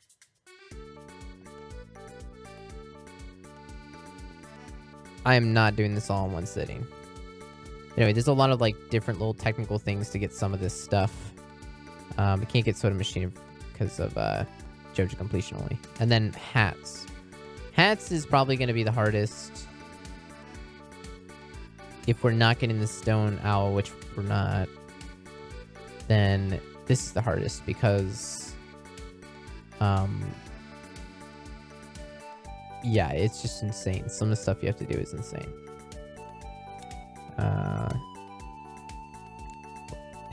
I am not doing this all in one sitting. Anyway, there's a lot of like different little technical things to get some of this stuff. Um, I can't get Soda Machine because of uh, Joja completion only. And then hats. Hats is probably going to be the hardest. If we're not getting the Stone Owl, which we're not, then this is the hardest because, um, yeah, it's just insane. Some of the stuff you have to do is insane. Uh,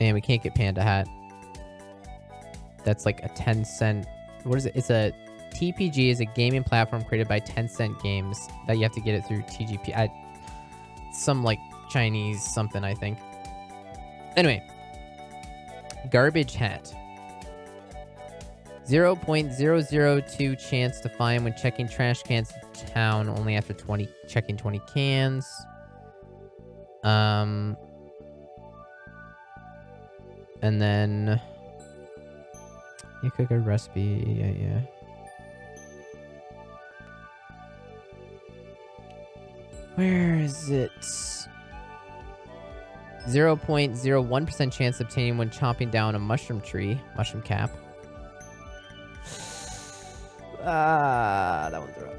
and we can't get Panda Hat. That's like a Tencent. What is it? It's a T P G, is a gaming platform created by Tencent Games that you have to get it through T G P. I, some like Chinese something, I think. Anyway, garbage hat. zero point zero zero two chance to find when checking trash cans to town, only after twenty checking twenty cans. Um, and then you cook a recipe. Yeah, yeah. Where is it? zero point zero one percent chance of obtaining when chopping down a mushroom tree. Mushroom cap. Ah, that one's rough.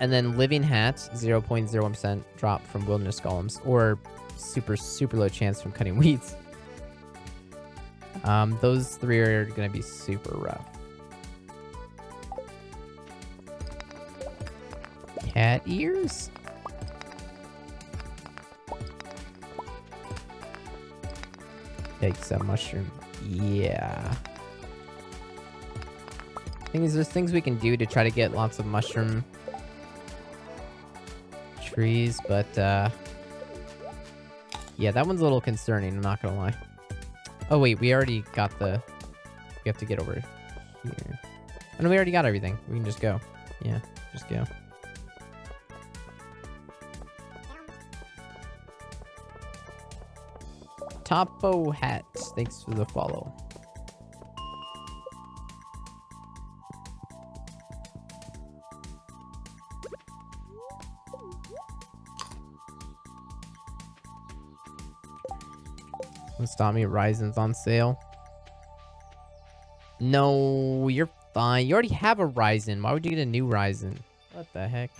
And then living hat, zero point zero one percent drop from wilderness golems, or super, super low chance from cutting weeds. Um, those three are going to be super rough. Cat ears? Takes a mushroom. Yeah. Thing is, there's things we can do to try to get lots of mushroom trees, but uh, yeah, that one's a little concerning. I'm not gonna lie. Oh wait, we already got the. We have to get over here. Oh no, we already got everything. We can just go. Yeah, just go. Topo Hat, thanks for the follow. Stami Ryzen's on sale. No, you're fine. You already have a Ryzen. Why would you get a new Ryzen? What the heck?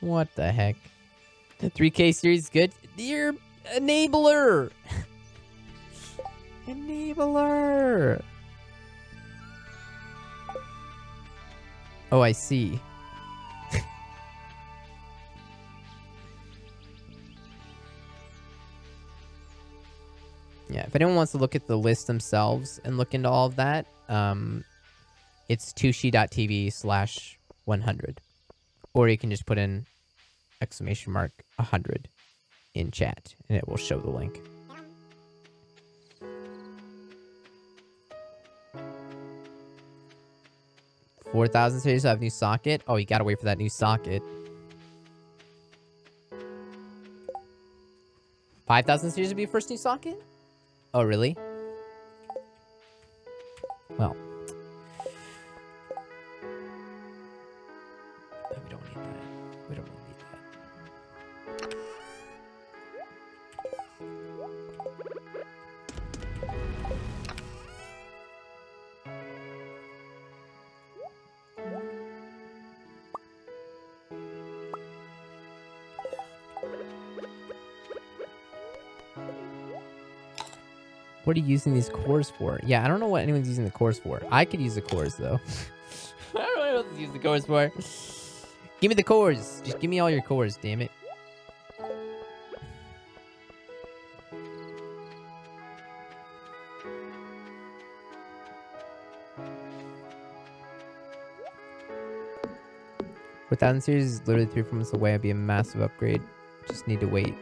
What the heck? The three K series good? You're... Enabler! Enabler! Oh, I see. Yeah, if anyone wants to look at the list themselves and look into all of that, um, it's tushi dot t v slash one hundred. Or you can just put in exclamation mark one hundred. In chat, and it will show the link. four thousand series, I have new socket. Oh, you gotta wait for that new socket. five thousand series would be first new socket? Oh, really? Well. What are you using these cores for? Yeah, I don't know what anyone's using the cores for. I could use the cores, though. I don't know what else to use the cores for. Give me the cores. Just give me all your cores, damn it. four thousand series is literally three from us away. It'd be a massive upgrade. Just need to wait.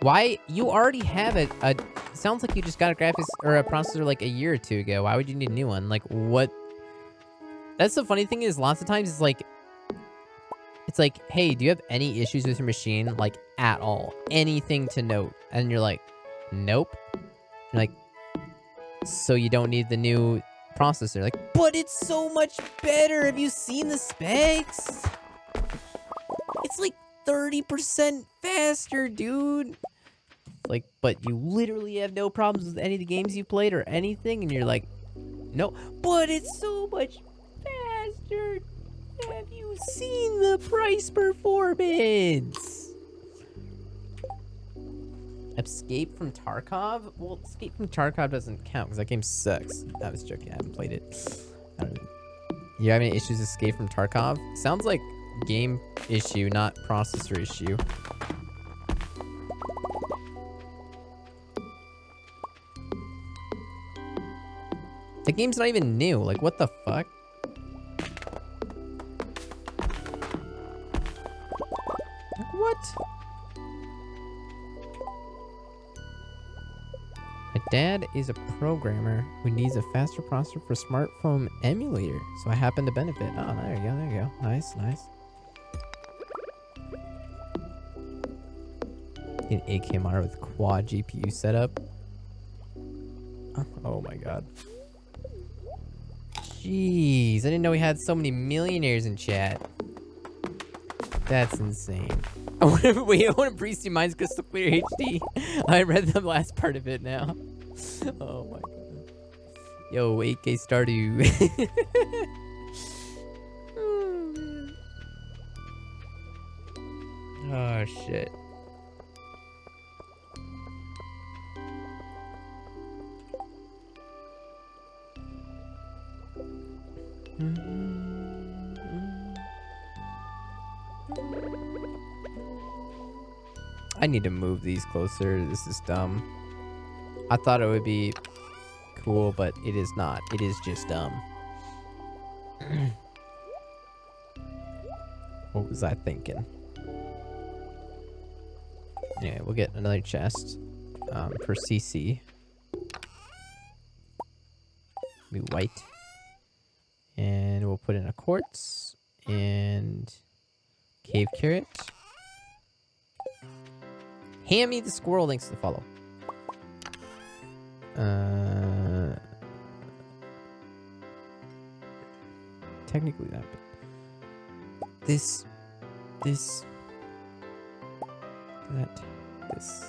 Why? You already have a... a sounds like you just got a graphics or a processor like a year or two ago. Why would you need a new one? Like, what? That's the funny thing is, lots of times it's like, it's like, hey, do you have any issues with your machine? Like, at all? Anything to note? And you're like, nope. You're like, so you don't need the new processor. Like, but it's so much better. Have you seen the specs? It's like thirty percent faster, dude. Like, but you literally have no problems with any of the games you played or anything, and you're like, no, but it's so much faster. Have you seen the price performance? Escape from Tarkov? Well, Escape from Tarkov doesn't count because that game sucks. I was joking. I haven't played it. I don't know. You have any issues with Escape from Tarkov? Sounds like game issue, not processor issue. The game's not even new. Like, what the fuck? Like, what? My dad is a programmer who needs a faster processor for smartphone emulator, so I happen to benefit. Oh, there you go, there you go. Nice, nice. An A K monitor with quad G P U setup. Oh my god. Jeez, I didn't know we had so many millionaires in chat. That's insane. I want to, wait, I want to breeze through mines because it's the clear H D. I read the last part of it now. Oh my god. Yo, eight K Stardew. Oh shit. I need to move these closer. This is dumb. I thought it would be cool, but it is not. It is just dumb. What was I thinking? Anyway, we'll get another chest um, for C C. Be white. And we'll put in a quartz and cave carrot. Hammy the squirrel, thanks to the follow. Uh, technically that, but this, this, that, this.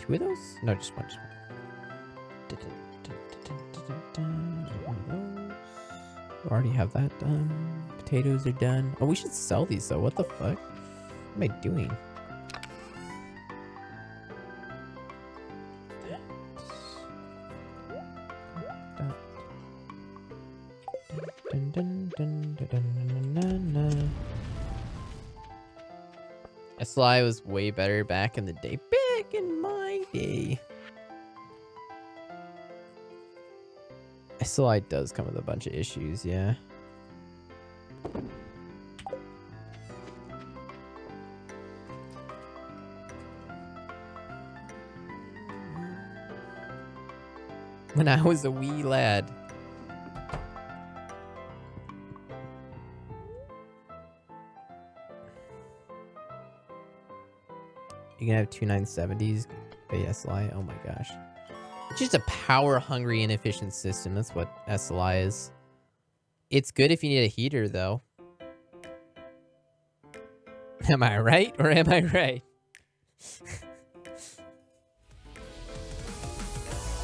Two of those? No, just one. Just one. One of those. We already have that done. Potatoes are done. Oh, we should sell these though. What the fuck? What am I doing? Sly was way better back in the day. Back in my day. Sly does come with a bunch of issues, yeah. When I was a wee lad. You can have two nine seventies, but yeah, S L I, oh my gosh. It's just a power-hungry, inefficient system. That's what S L I is. It's good if you need a heater, though. Am I right, or am I right?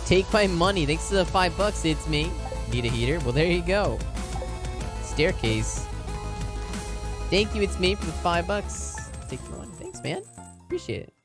Take my money. Thanks to the five bucks, it's me. Need a heater? Well, there you go. Staircase. Thank you, it's me, for the five bucks. Take my money. Thanks, man. Appreciate it.